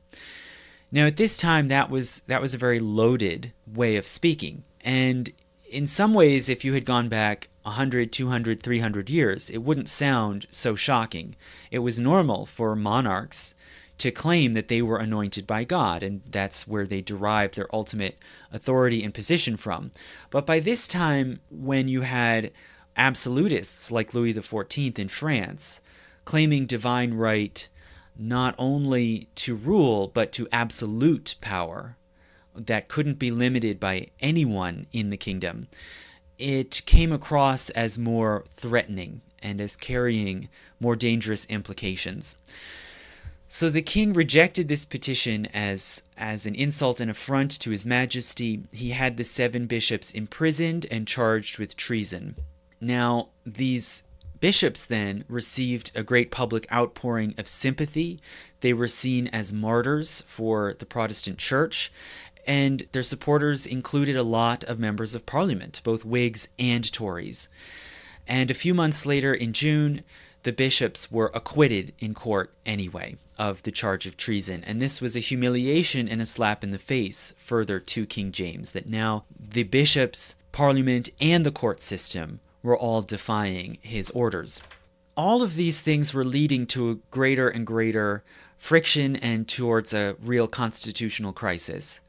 Now, at this time, that was that was a very loaded way of speaking, and in some ways, if you had gone back one hundred, two hundred, three hundred years, it wouldn't sound so shocking. It was normal for monarchs to claim that they were anointed by God, and that's where they derived their ultimate authority and position from. But by this time, when you had absolutists like Louis the fourteenth in France claiming divine right not only to rule, but to absolute power that couldn't be limited by anyone in the kingdom, it came across as more threatening and as carrying more dangerous implications. So the king rejected this petition as, as an insult and affront to his majesty. He had the seven bishops imprisoned and charged with treason. Now, these bishops then received a great public outpouring of sympathy. They were seen as martyrs for the Protestant church, and their supporters included a lot of members of parliament, both Whigs and Tories. And a few months later, in June, the bishops were acquitted in court anyway of the charge of treason. And this was a humiliation and a slap in the face further to King James, that now the bishops, parliament, and the court system were all defying his orders. All of these things were leading to a greater and greater friction and towards a real constitutional crisis.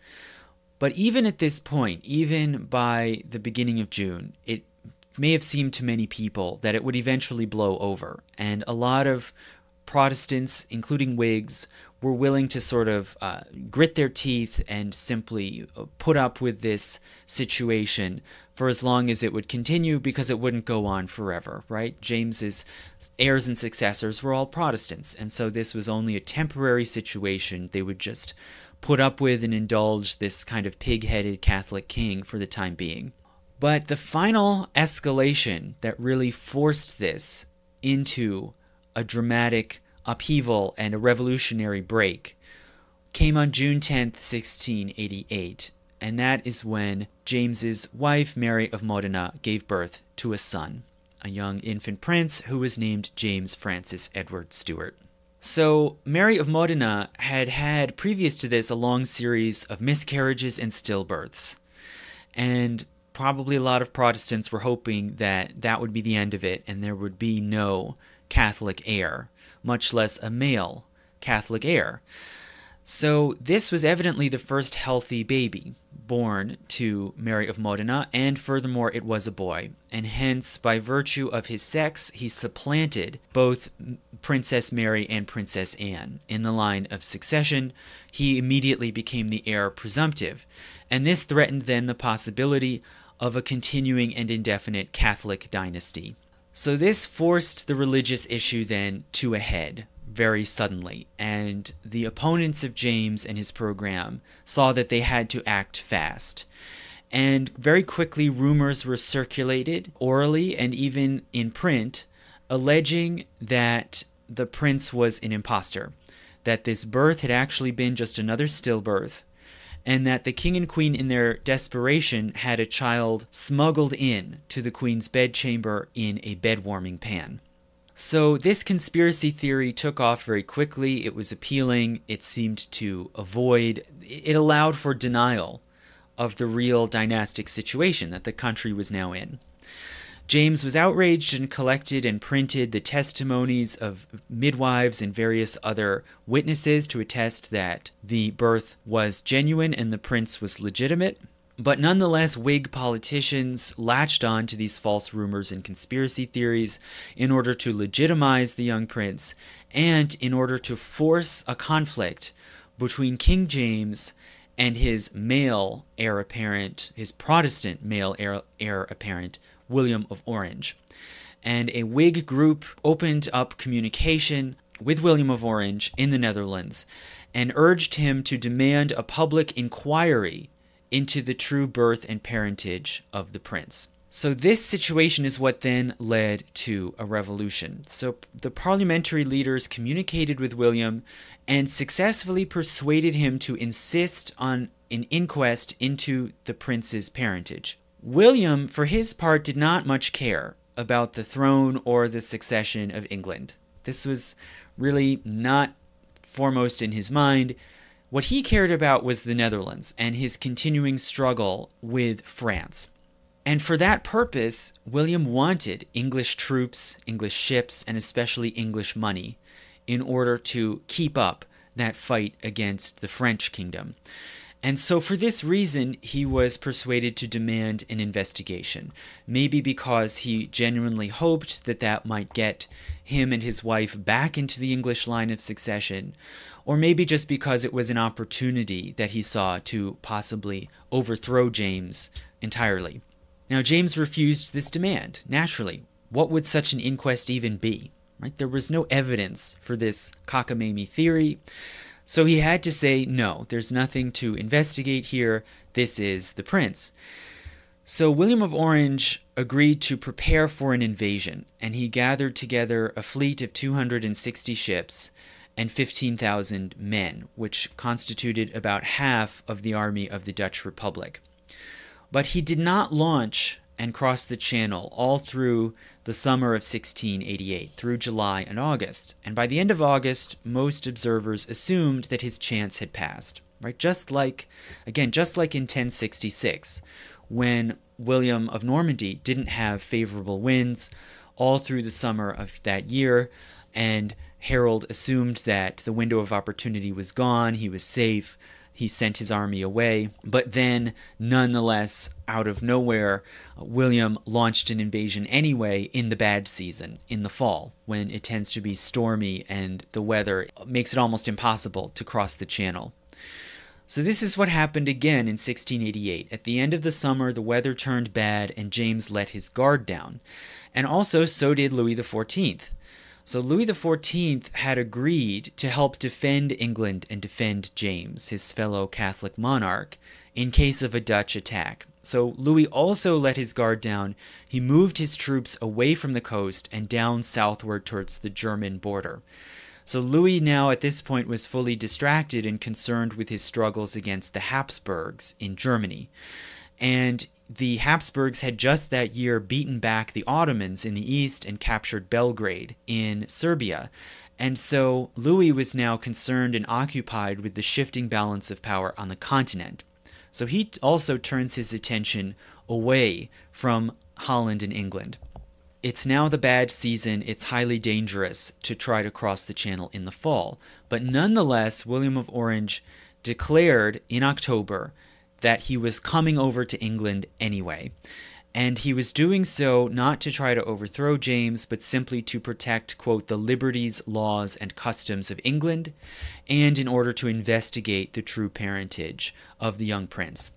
But even at this point, even by the beginning of June, it may have seemed to many people that it would eventually blow over. And a lot of Protestants, including Whigs, were willing to sort of uh, grit their teeth and simply put up with this situation for as long as it would continue, because it wouldn't go on forever, right? James's heirs and successors were all Protestants, and so this was only a temporary situation. They would just put up with and indulge this kind of pig-headed Catholic king for the time being. But the final escalation that really forced this into a dramatic upheaval and a revolutionary break came on June tenth, sixteen eighty-eight, and that is when James's wife, Mary of Modena, gave birth to a son, a young infant prince who was named James Francis Edward Stuart. So Mary of Modena had had, previous to this, a long series of miscarriages and stillbirths, and probably a lot of Protestants were hoping that that would be the end of it and there would be no Catholic heir, much less a male Catholic heir. So this was evidently the first healthy baby born to Mary of Modena, and furthermore, it was a boy, and hence, by virtue of his sex, he supplanted both Princess Mary and Princess Anne in the line of succession. He immediately became the heir presumptive, and this threatened then the possibility of a continuing and indefinite Catholic dynasty. So this forced the religious issue then to a head very suddenly, and the opponents of James and his program saw that they had to act fast. And very quickly, rumors were circulated orally and even in print, alleging that the prince was an imposter, that this birth had actually been just another stillbirth, and that the king and queen, in their desperation, had a child smuggled in to the queen's bedchamber in a bed-warming pan. So this conspiracy theory took off very quickly. It was appealing. It seemed to avoid, it allowed for denial of the real dynastic situation that the country was now in. James was outraged and collected and printed the testimonies of midwives and various other witnesses to attest that the birth was genuine and the prince was legitimate. But nonetheless, Whig politicians latched on to these false rumors and conspiracy theories in order to legitimize the young prince and in order to force a conflict between King James and his male heir apparent, his Protestant male heir, heir apparent, William of Orange. And a Whig group opened up communication with William of Orange in the Netherlands and urged him to demand a public inquiry into the true birth and parentage of the prince. So this situation is what then led to a revolution. So the parliamentary leaders communicated with William and successfully persuaded him to insist on an inquest into the prince's parentage. William, for his part, did not much care about the throne or the succession of England. This was really not foremost in his mind. What he cared about was the Netherlands and his continuing struggle with France. And for that purpose, William wanted English troops, English ships, and especially English money in order to keep up that fight against the French kingdom. And so for this reason, he was persuaded to demand an investigation, maybe because he genuinely hoped that that might get him and his wife back into the English line of succession, or maybe just because it was an opportunity that he saw to possibly overthrow James entirely. Now, James refused this demand, naturally. What would such an inquest even be? Right? There was no evidence for this cockamamie theory. So he had to say, no, there's nothing to investigate here. This is the prince. So William of Orange agreed to prepare for an invasion, and he gathered together a fleet of two hundred sixty ships and fifteen thousand men, which constituted about half of the army of the Dutch Republic. But he did not launch and cross the channel all through the summer of sixteen eighty-eight, through July and August. And by the end of August, most observers assumed that his chance had passed, right? Just like, again, just like in ten sixty-six, when William of Normandy didn't have favorable winds all through the summer of that year, and Harold assumed that the window of opportunity was gone, he was safe, he sent his army away. But then, nonetheless, out of nowhere, William launched an invasion anyway in the bad season, in the fall, when it tends to be stormy and the weather makes it almost impossible to cross the channel. So this is what happened again in sixteen eighty-eight. At the end of the summer, the weather turned bad and James let his guard down. And also, so did Louis the fourteenth. So Louis the fourteenth had agreed to help defend England and defend James, his fellow Catholic monarch, in case of a Dutch attack. So Louis also let his guard down. He moved his troops away from the coast and down southward towards the German border. So Louis now at this point was fully distracted and concerned with his struggles against the Habsburgs in Germany. And the Habsburgs had just that year beaten back the Ottomans in the east and captured Belgrade in Serbia. And so Louis was now concerned and occupied with the shifting balance of power on the continent. So he also turns his attention away from Holland and England. It's now the bad season. It's highly dangerous to try to cross the channel in the fall. But nonetheless, William of Orange declared in October that he was coming over to England anyway. And he was doing so not to try to overthrow James, but simply to protect, quote, the liberties, laws, and customs of England, and in order to investigate the true parentage of the young prince.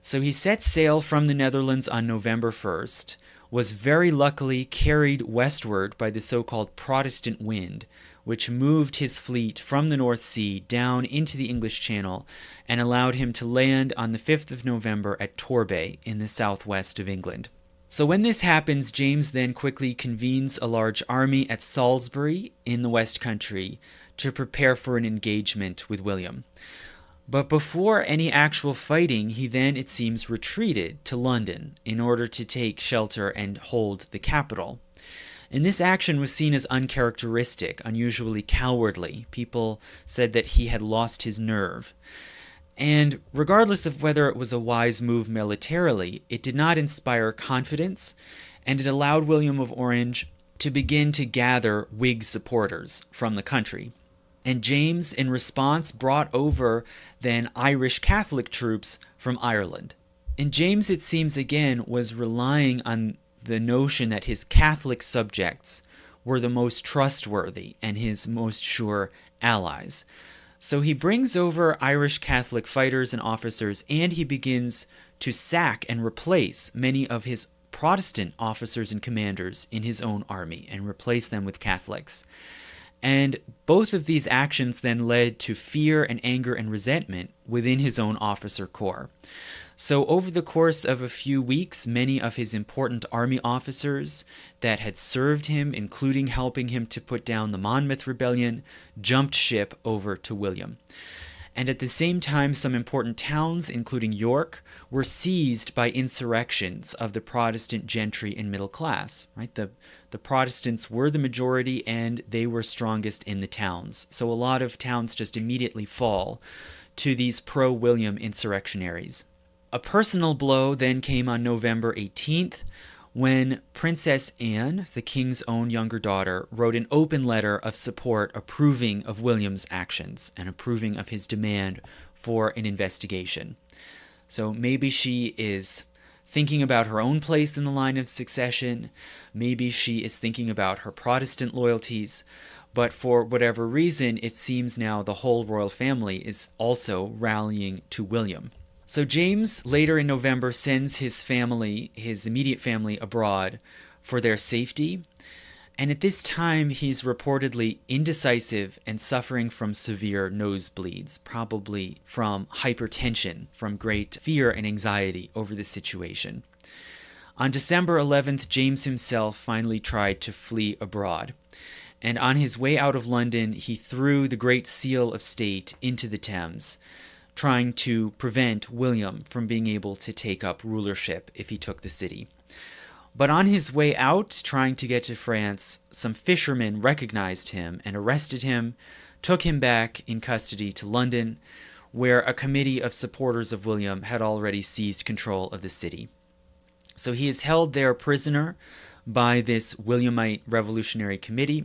So he set sail from the Netherlands on November first, was very luckily carried westward by the so-called Protestant wind, which moved his fleet from the North Sea down into the English Channel and allowed him to land on the fifth of November at Torbay in the southwest of England. So when this happens, James then quickly convenes a large army at Salisbury in the West Country to prepare for an engagement with William. But before any actual fighting, he then, it seems, retreated to London in order to take shelter and hold the capital. And this action was seen as uncharacteristic, unusually cowardly. People said that he had lost his nerve. And regardless of whether it was a wise move militarily, it did not inspire confidence, and it allowed William of Orange to begin to gather Whig supporters from the country. And James, in response, brought over then Irish Catholic troops from Ireland. And James, it seems again, was relying on the notion that his Catholic subjects were the most trustworthy and his most sure allies. So he brings over Irish Catholic fighters and officers, and he begins to sack and replace many of his Protestant officers and commanders in his own army and replace them with Catholics. And both of these actions then led to fear and anger and resentment within his own officer corps. So over the course of a few weeks, many of his important army officers that had served him, including helping him to put down the Monmouth Rebellion, jumped ship over to William. And at the same time, some important towns, including York, were seized by insurrections of the Protestant gentry and middle class. Right? The, the Protestants were the majority, and they were strongest in the towns. So a lot of towns just immediately fall to these pro-William insurrectionaries. A personal blow then came on November eighteenth, when Princess Anne, the king's own younger daughter, wrote an open letter of support approving of William's actions and approving of his demand for an investigation. So maybe she is thinking about her own place in the line of succession, maybe she is thinking about her Protestant loyalties, but for whatever reason, it seems now the whole royal family is also rallying to William. So James, later in November, sends his family, his immediate family, abroad for their safety. And at this time, he's reportedly indecisive and suffering from severe nosebleeds, probably from hypertension, from great fear and anxiety over the situation. On December eleventh, James himself finally tried to flee abroad. And on his way out of London, he threw the Great Seal of State into the Thames, trying to prevent William from being able to take up rulership if he took the city. But on his way out, trying to get to France, some fishermen recognized him and arrested him, took him back in custody to London, where a committee of supporters of William had already seized control of the city. So he is held there prisoner by this Williamite Revolutionary Committee.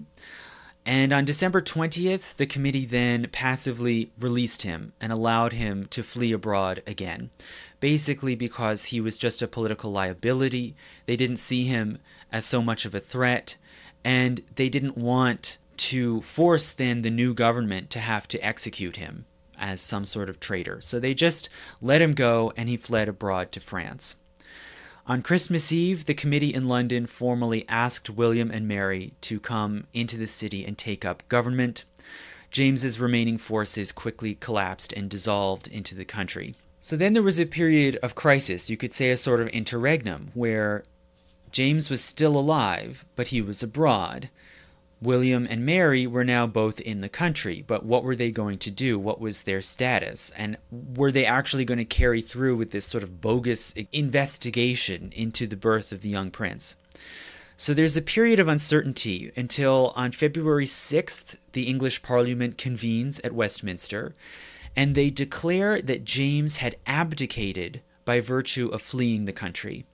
And on December twentieth, the committee then passively released him and allowed him to flee abroad again, basically because he was just a political liability. They didn't see him as so much of a threat, and they didn't want to force then the new government to have to execute him as some sort of traitor. So they just let him go, and he fled abroad to France. On Christmas Eve, the committee in London formally asked William and Mary to come into the city and take up government. James's remaining forces quickly collapsed and dissolved into the country. So then there was a period of crisis, you could say a sort of interregnum, where James was still alive, but he was abroad. William and Mary were now both in the country, but what were they going to do? What was their status? And were they actually going to carry through with this sort of bogus investigation into the birth of the young prince? So there's a period of uncertainty until on February sixth, the English Parliament convenes at Westminster, and they declare that James had abdicated by virtue of fleeing the country,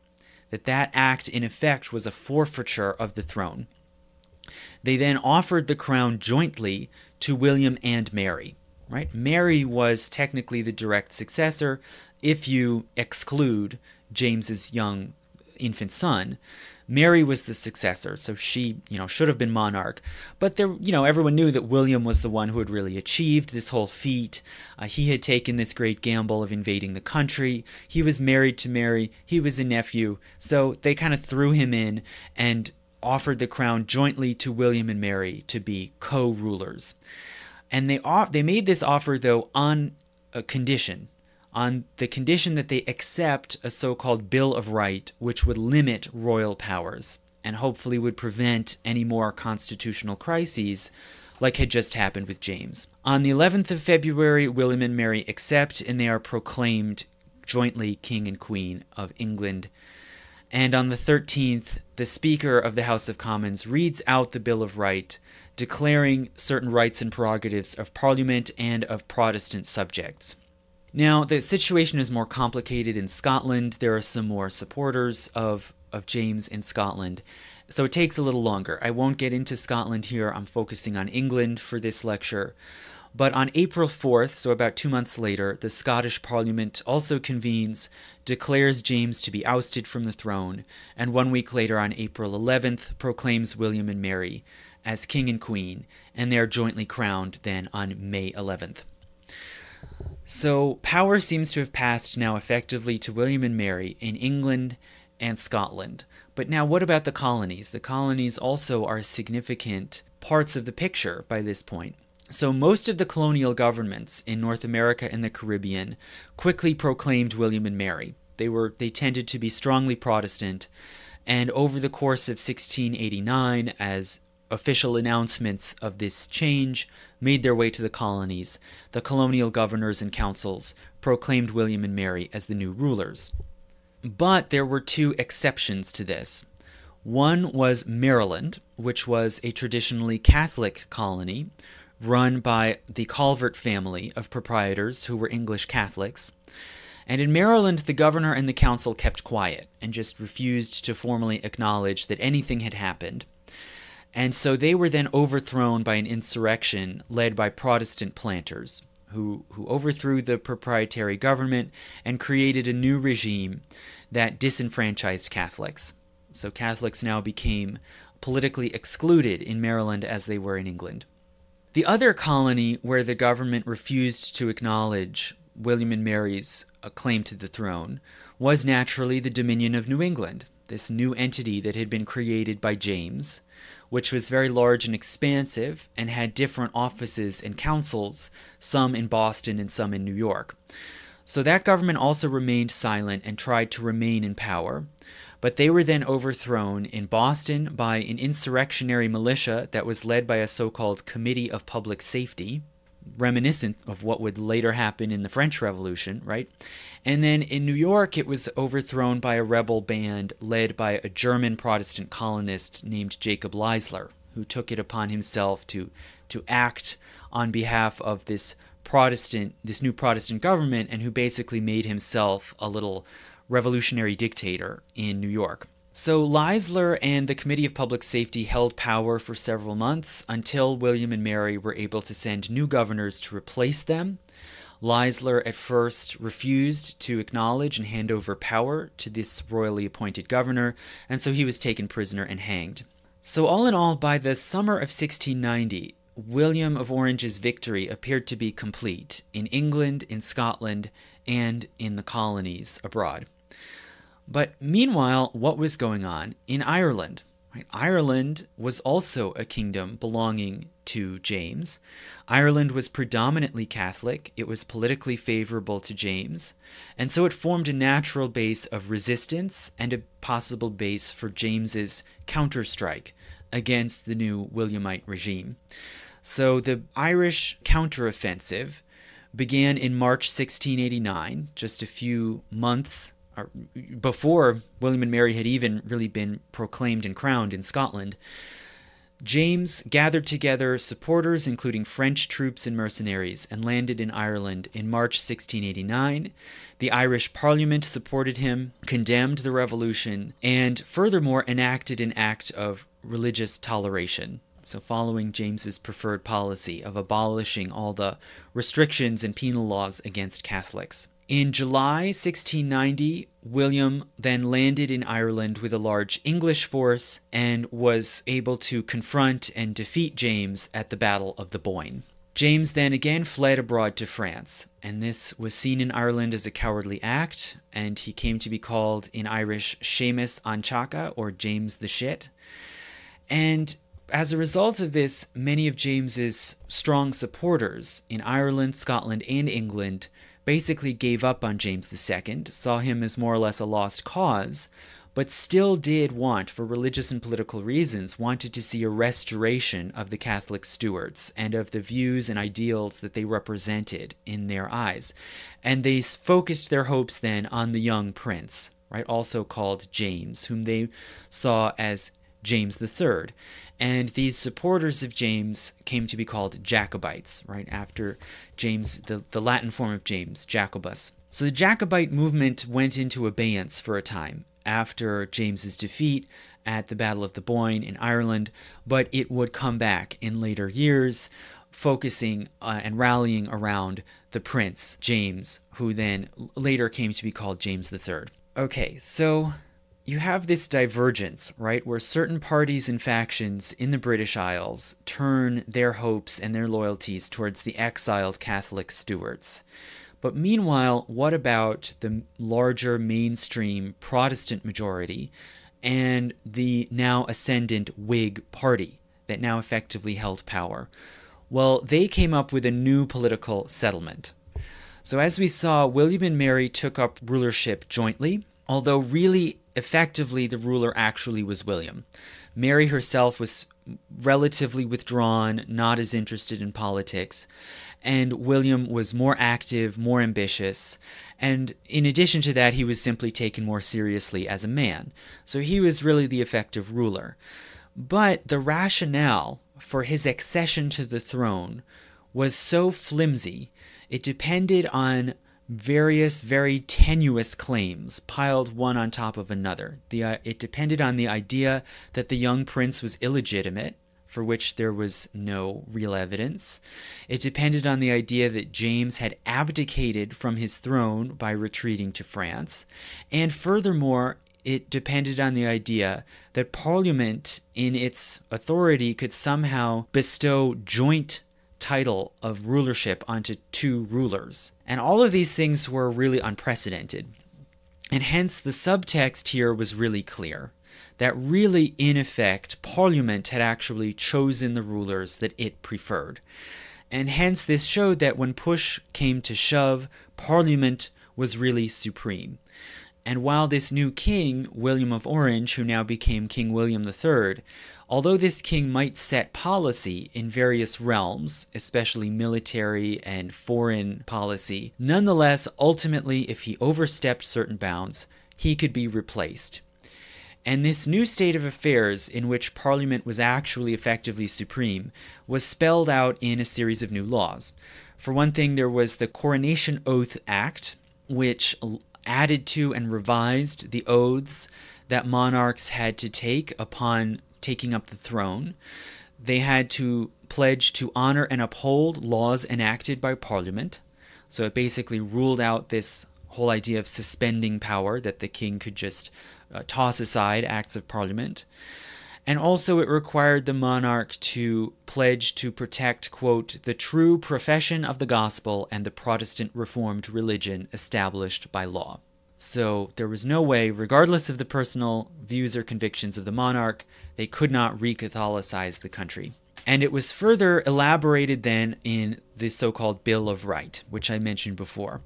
that that act in effect was a forfeiture of the throne. They then offered the crown jointly to William and Mary, right? Mary was technically the direct successor if you exclude James's young infant son. Mary was the successor, so she, you know, should have been monarch. But there, you know, everyone knew that William was the one who had really achieved this whole feat. Uh, he had taken this great gamble of invading the country. He was married to Mary. He was a nephew. So they kind of threw him in and offered the crown jointly to William and Mary to be co-rulers. And they off they made this offer, though, on a condition, on the condition that they accept a so-called Bill of Rights, which would limit royal powers and hopefully would prevent any more constitutional crises like had just happened with James. On the eleventh of February, William and Mary accept, and they are proclaimed jointly King and Queen of England. And on the thirteenth, the Speaker of the House of Commons reads out the Bill of Rights, declaring certain rights and prerogatives of Parliament and of Protestant subjects. Now, the situation is more complicated in Scotland. There are some more supporters of, of James in Scotland, so it takes a little longer. I won't get into Scotland here. I'm focusing on England for this lecture. But on April fourth, so about two months later, the Scottish Parliament also convenes, declares James to be ousted from the throne, and one week later on April eleventh, proclaims William and Mary as King and Queen, and they are jointly crowned then on May eleventh. So power seems to have passed now effectively to William and Mary in England and Scotland. But now what about the colonies? The colonies also are significant parts of the picture by this point. So most of the colonial governments in North America and the Caribbean quickly proclaimed William and Mary. They were they tended to be strongly Protestant, and over the course of sixteen eighty-nine, as official announcements of this change made their way to the colonies, the colonial governors and councils proclaimed William and Mary as the new rulers. But there were two exceptions to this. One was Maryland, which was a traditionally Catholic colony, run by the Colvert family of proprietors who were English Catholics. And in Maryland, the governor and the council kept quiet and just refused to formally acknowledge that anything had happened. And so they were then overthrown by an insurrection led by Protestant planters, who, who overthrew the proprietary government and created a new regime that disenfranchised Catholics. So Catholics now became politically excluded in Maryland as they were in England. The other colony where the government refused to acknowledge William and Mary's claim to the throne was naturally the Dominion of New England, this new entity that had been created by James, which was very large and expansive and had different offices and councils, some in Boston and some in New York. So that government also remained silent and tried to remain in power, but they were then overthrown in Boston by an insurrectionary militia that was led by a so-called Committee of Public Safety, reminiscent of what would later happen in the French Revolution, right? And then in New York, it was overthrown by a rebel band led by a German Protestant colonist named Jacob Leisler, who took it upon himself to, to act on behalf of this Protestant, this new Protestant government, and who basically made himself a little revolutionary dictator in New York. So Leisler and the Committee of Public Safety held power for several months until William and Mary were able to send new governors to replace them. Leisler at first refused to acknowledge and hand over power to this royally appointed governor, and so he was taken prisoner and hanged. So all in all, by the summer of sixteen ninety, William of Orange's victory appeared to be complete in England, in Scotland, and in the colonies abroad. But meanwhile, what was going on in Ireland? Right? Ireland was also a kingdom belonging to James. Ireland was predominantly Catholic. It was politically favorable to James. And so it formed a natural base of resistance and a possible base for James's counterstrike against the new Williamite regime. So the Irish counteroffensive began in March sixteen eighty-nine, just a few months before William and Mary had even really been proclaimed and crowned in Scotland. James gathered together supporters, including French troops and mercenaries, and landed in Ireland in March sixteen eighty-nine. The Irish Parliament supported him, condemned the revolution, and furthermore enacted an act of religious toleration. So following James's preferred policy of abolishing all the restrictions and penal laws against Catholics. In July sixteen ninety, William then landed in Ireland with a large English force and was able to confront and defeat James at the Battle of the Boyne. James then again fled abroad to France, and this was seen in Ireland as a cowardly act, and he came to be called in Irish Seamus An Chaka, or James the Shit. And as a result of this, many of James's strong supporters in Ireland, Scotland, and England basically gave up on James the Second, saw him as more or less a lost cause, but still did want, for religious and political reasons, wanted to see a restoration of the Catholic Stuarts and of the views and ideals that they represented in their eyes. And they focused their hopes then on the young prince, right, also called James, whom they saw as James the Third. And these supporters of James came to be called Jacobites, right, after James, the, the Latin form of James, Jacobus. So the Jacobite movement went into abeyance for a time after James's defeat at the Battle of the Boyne in Ireland, but it would come back in later years, focusing uh, and rallying around the prince, James, who then later came to be called James the Third. Okay, so you have this divergence, right, where certain parties and factions in the British Isles turn their hopes and their loyalties towards the exiled Catholic Stuarts. But meanwhile, what about the larger mainstream Protestant majority and the now ascendant Whig Party that now effectively held power? Well, they came up with a new political settlement. So as we saw, William and Mary took up rulership jointly, although really effectively, the ruler actually was William. Mary herself was relatively withdrawn, not as interested in politics, and William was more active, more ambitious, and in addition to that, he was simply taken more seriously as a man. So he was really the effective ruler. But the rationale for his accession to the throne was so flimsy, it depended on various, very tenuous claims piled one on top of another. The, uh, it depended on the idea that the young prince was illegitimate, for which there was no real evidence. It depended on the idea that James had abdicated from his throne by retreating to France. And furthermore, it depended on the idea that Parliament, in its authority, could somehow bestow joint title of rulership onto two rulers. And all of these things were really unprecedented. And hence, the subtext here was really clear. That really, in effect, Parliament had actually chosen the rulers that it preferred. And hence, this showed that when push came to shove, Parliament was really supreme. And while this new king, William of Orange, who now became King William the third, although this king might set policy in various realms, especially military and foreign policy, nonetheless, ultimately, if he overstepped certain bounds, he could be replaced. And this new state of affairs, in which Parliament was actually effectively supreme, was spelled out in a series of new laws. For one thing, there was the Coronation Oath Act, which added to and revised the oaths that monarchs had to take upon taking up the throne. They had to pledge to honor and uphold laws enacted by Parliament. So it basically ruled out this whole idea of suspending power, that the king could just Uh, toss aside acts of Parliament. And also it required the monarch to pledge to protect, quote, the true profession of the gospel and the Protestant reformed religion established by law. So there was no way, regardless of the personal views or convictions of the monarch, they could not re-Catholicize the country. And it was further elaborated then in the so-called Bill of Rights, which I mentioned before.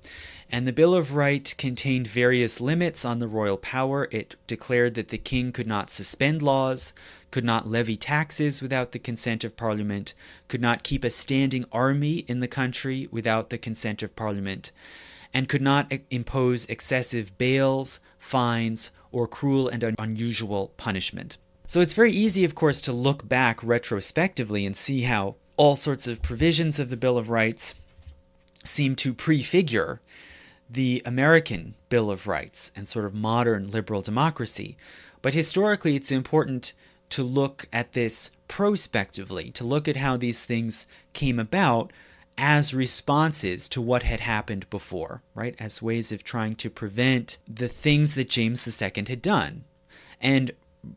And the Bill of Rights contained various limits on the royal power. It declared that the king could not suspend laws, could not levy taxes without the consent of Parliament, could not keep a standing army in the country without the consent of Parliament, and could not impose excessive bails, fines, or cruel and unusual punishment. So it's very easy, of course, to look back retrospectively and see how all sorts of provisions of the Bill of Rights seem to prefigure the American Bill of Rights and sort of modern liberal democracy. But historically, it's important to look at this prospectively, to look at how these things came about as responses to what had happened before, right? As ways of trying to prevent the things that James the second had done. And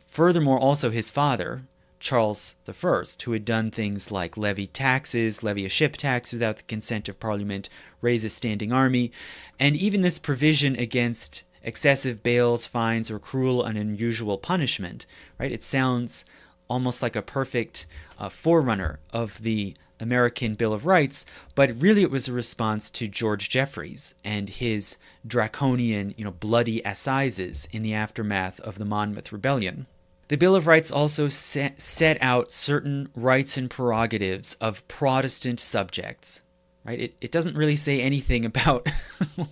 furthermore, also his father, Charles the first, who had done things like levy taxes, levy a ship tax without the consent of Parliament, raise a standing army, and even this provision against excessive bails, fines, or cruel and unusual punishment, right? It sounds almost like a perfect uh, forerunner of the American Bill of Rights, but really it was a response to George Jeffreys and his draconian, you know, bloody assizes in the aftermath of the Monmouth Rebellion. The Bill of Rights also set, set out certain rights and prerogatives of Protestant subjects, right? It, it doesn't really say anything about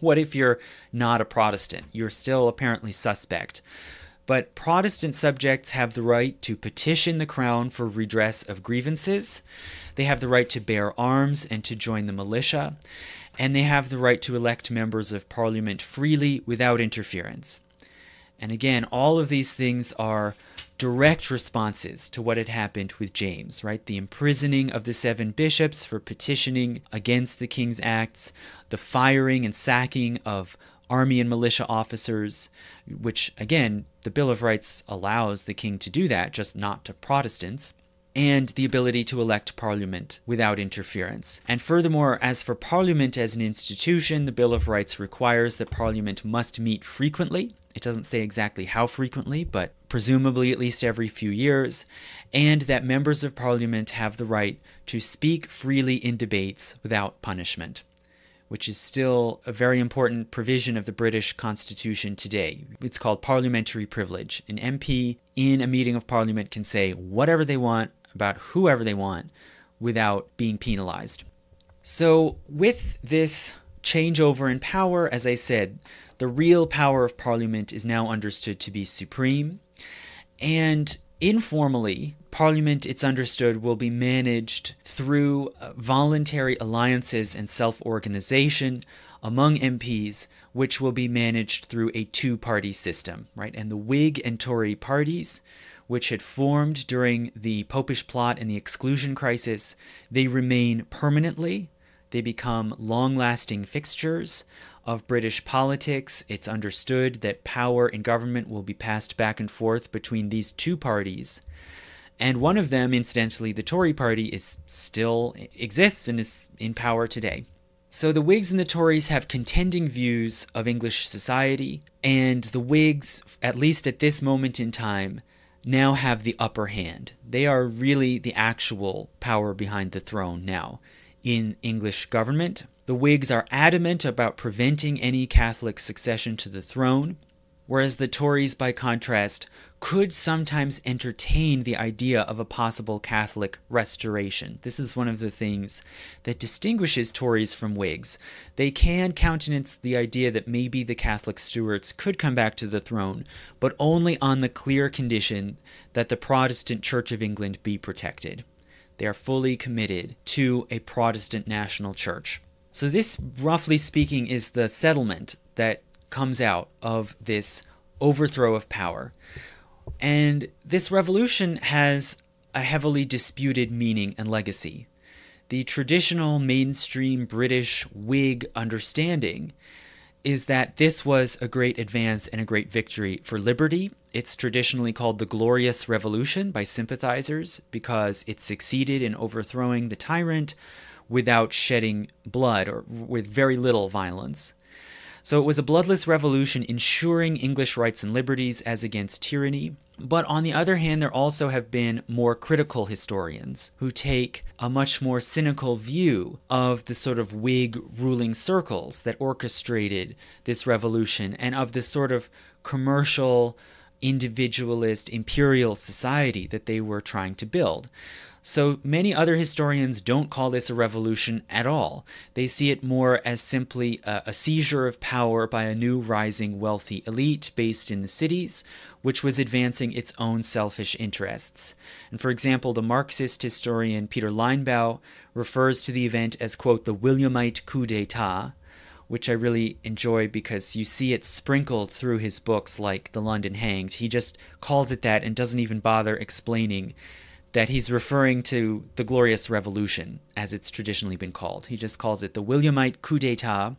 what if you're not a Protestant, you're still apparently suspect. But Protestant subjects have the right to petition the crown for redress of grievances. They have the right to bear arms and to join the militia. And they have the right to elect members of Parliament freely without interference. And again, all of these things are direct responses to what had happened with James, right? The imprisoning of the seven bishops for petitioning against the king's acts, the firing and sacking of army and militia officers, which again, the Bill of Rights allows the king to do that, just not to Protestants, and the ability to elect Parliament without interference. And furthermore, as for Parliament as an institution, the Bill of Rights requires that Parliament must meet frequently. It doesn't say exactly how frequently, but presumably at least every few years, and that members of Parliament have the right to speak freely in debates without punishment, which is still a very important provision of the British Constitution today. It's called parliamentary privilege. An M P in a meeting of Parliament can say whatever they want about whoever they want without being penalized. So with this changeover in power, as I said, the real power of Parliament is now understood to be supreme. And Informally, Parliament, it's understood, will be managed through voluntary alliances and self-organization among M Ps, which will be managed through a two-party system, right? And the Whig and Tory parties, which had formed during the Popish Plot and the Exclusion Crisis, they remain permanently. They become long-lasting fixtures of British politics. It's understood that power in government will be passed back and forth between these two parties. And one of them, incidentally, the Tory party, is still exists and is in power today. So the Whigs and the Tories have contending views of English society, and the Whigs, at least at this moment in time, now have the upper hand. They are really the actual power behind the throne now in English government. The Whigs are adamant about preventing any Catholic succession to the throne, whereas the Tories, by contrast, could sometimes entertain the idea of a possible Catholic restoration. This is one of the things that distinguishes Tories from Whigs. They can countenance the idea that maybe the Catholic Stuarts could come back to the throne, but only on the clear condition that the Protestant Church of England be protected. They are fully committed to a Protestant national church. So this, roughly speaking, is the settlement that comes out of this overthrow of power. And this revolution has a heavily disputed meaning and legacy. The traditional mainstream British Whig understanding is that this was a great advance and a great victory for liberty. It's traditionally called the Glorious Revolution by sympathizers because it succeeded in overthrowing the tyrant without shedding blood or with very little violence. So it was a bloodless revolution ensuring English rights and liberties as against tyranny. But on the other hand, there also have been more critical historians who take a much more cynical view of the sort of Whig ruling circles that orchestrated this revolution and of the sort of commercial, individualist, imperial society that they were trying to build. So many other historians don't call this a revolution at all. They see it more as simply a, a seizure of power by a new rising wealthy elite based in the cities, which was advancing its own selfish interests. And for example, the Marxist historian Peter Leinbau refers to the event as, quote, the Williamite coup d'etat, which I really enjoy because you see it sprinkled through his books like The London Hanged. He just calls it that and doesn't even bother explaining that he's referring to the Glorious Revolution, as it's traditionally been called. He just calls it the Williamite coup d'etat.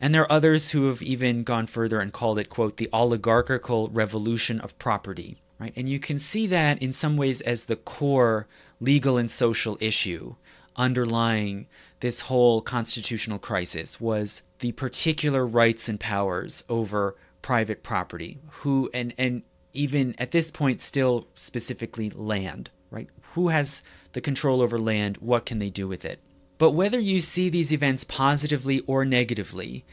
And there are others who have even gone further and called it, quote, the oligarchical revolution of property, right? And you can see that in some ways as the core legal and social issue underlying this whole constitutional crisis was the particular rights and powers over private property, who, and, and even at this point still specifically land. Right? Who has the control over land? What can they do with it? But whether you see these events positively or negatively,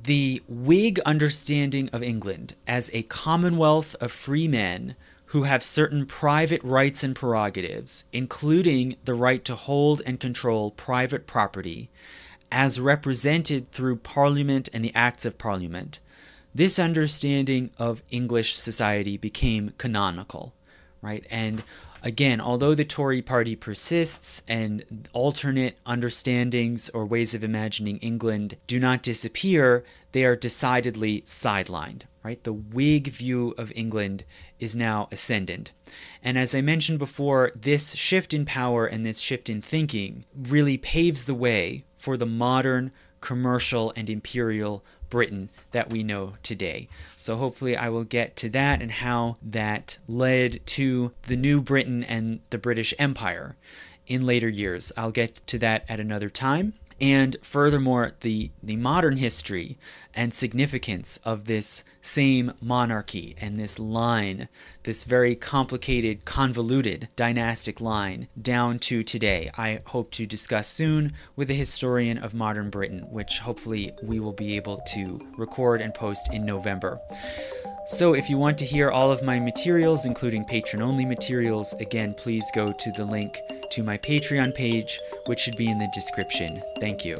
the Whig understanding of England as a commonwealth of free men who have certain private rights and prerogatives, including the right to hold and control private property, as represented through Parliament and the Acts of Parliament, this understanding of English society became canonical, right? And again, although the Tory party persists and alternate understandings or ways of imagining England do not disappear, they are decidedly sidelined, right? The Whig view of England is now ascendant. And as I mentioned before, this shift in power and this shift in thinking really paves the way for the modern commercial and imperial Britain that we know today. So hopefully I will get to that and how that led to the new Britain and the British Empire in later years. I'll get to that at another time. And furthermore, the, the modern history and significance of this same monarchy and this line, this very complicated, convoluted dynastic line down to today, I hope to discuss soon with a historian of modern Britain, which hopefully we will be able to record and post in November. So if you want to hear all of my materials, including patron-only materials, again, please go to the link to my Patreon page, which should be in the description. Thank you.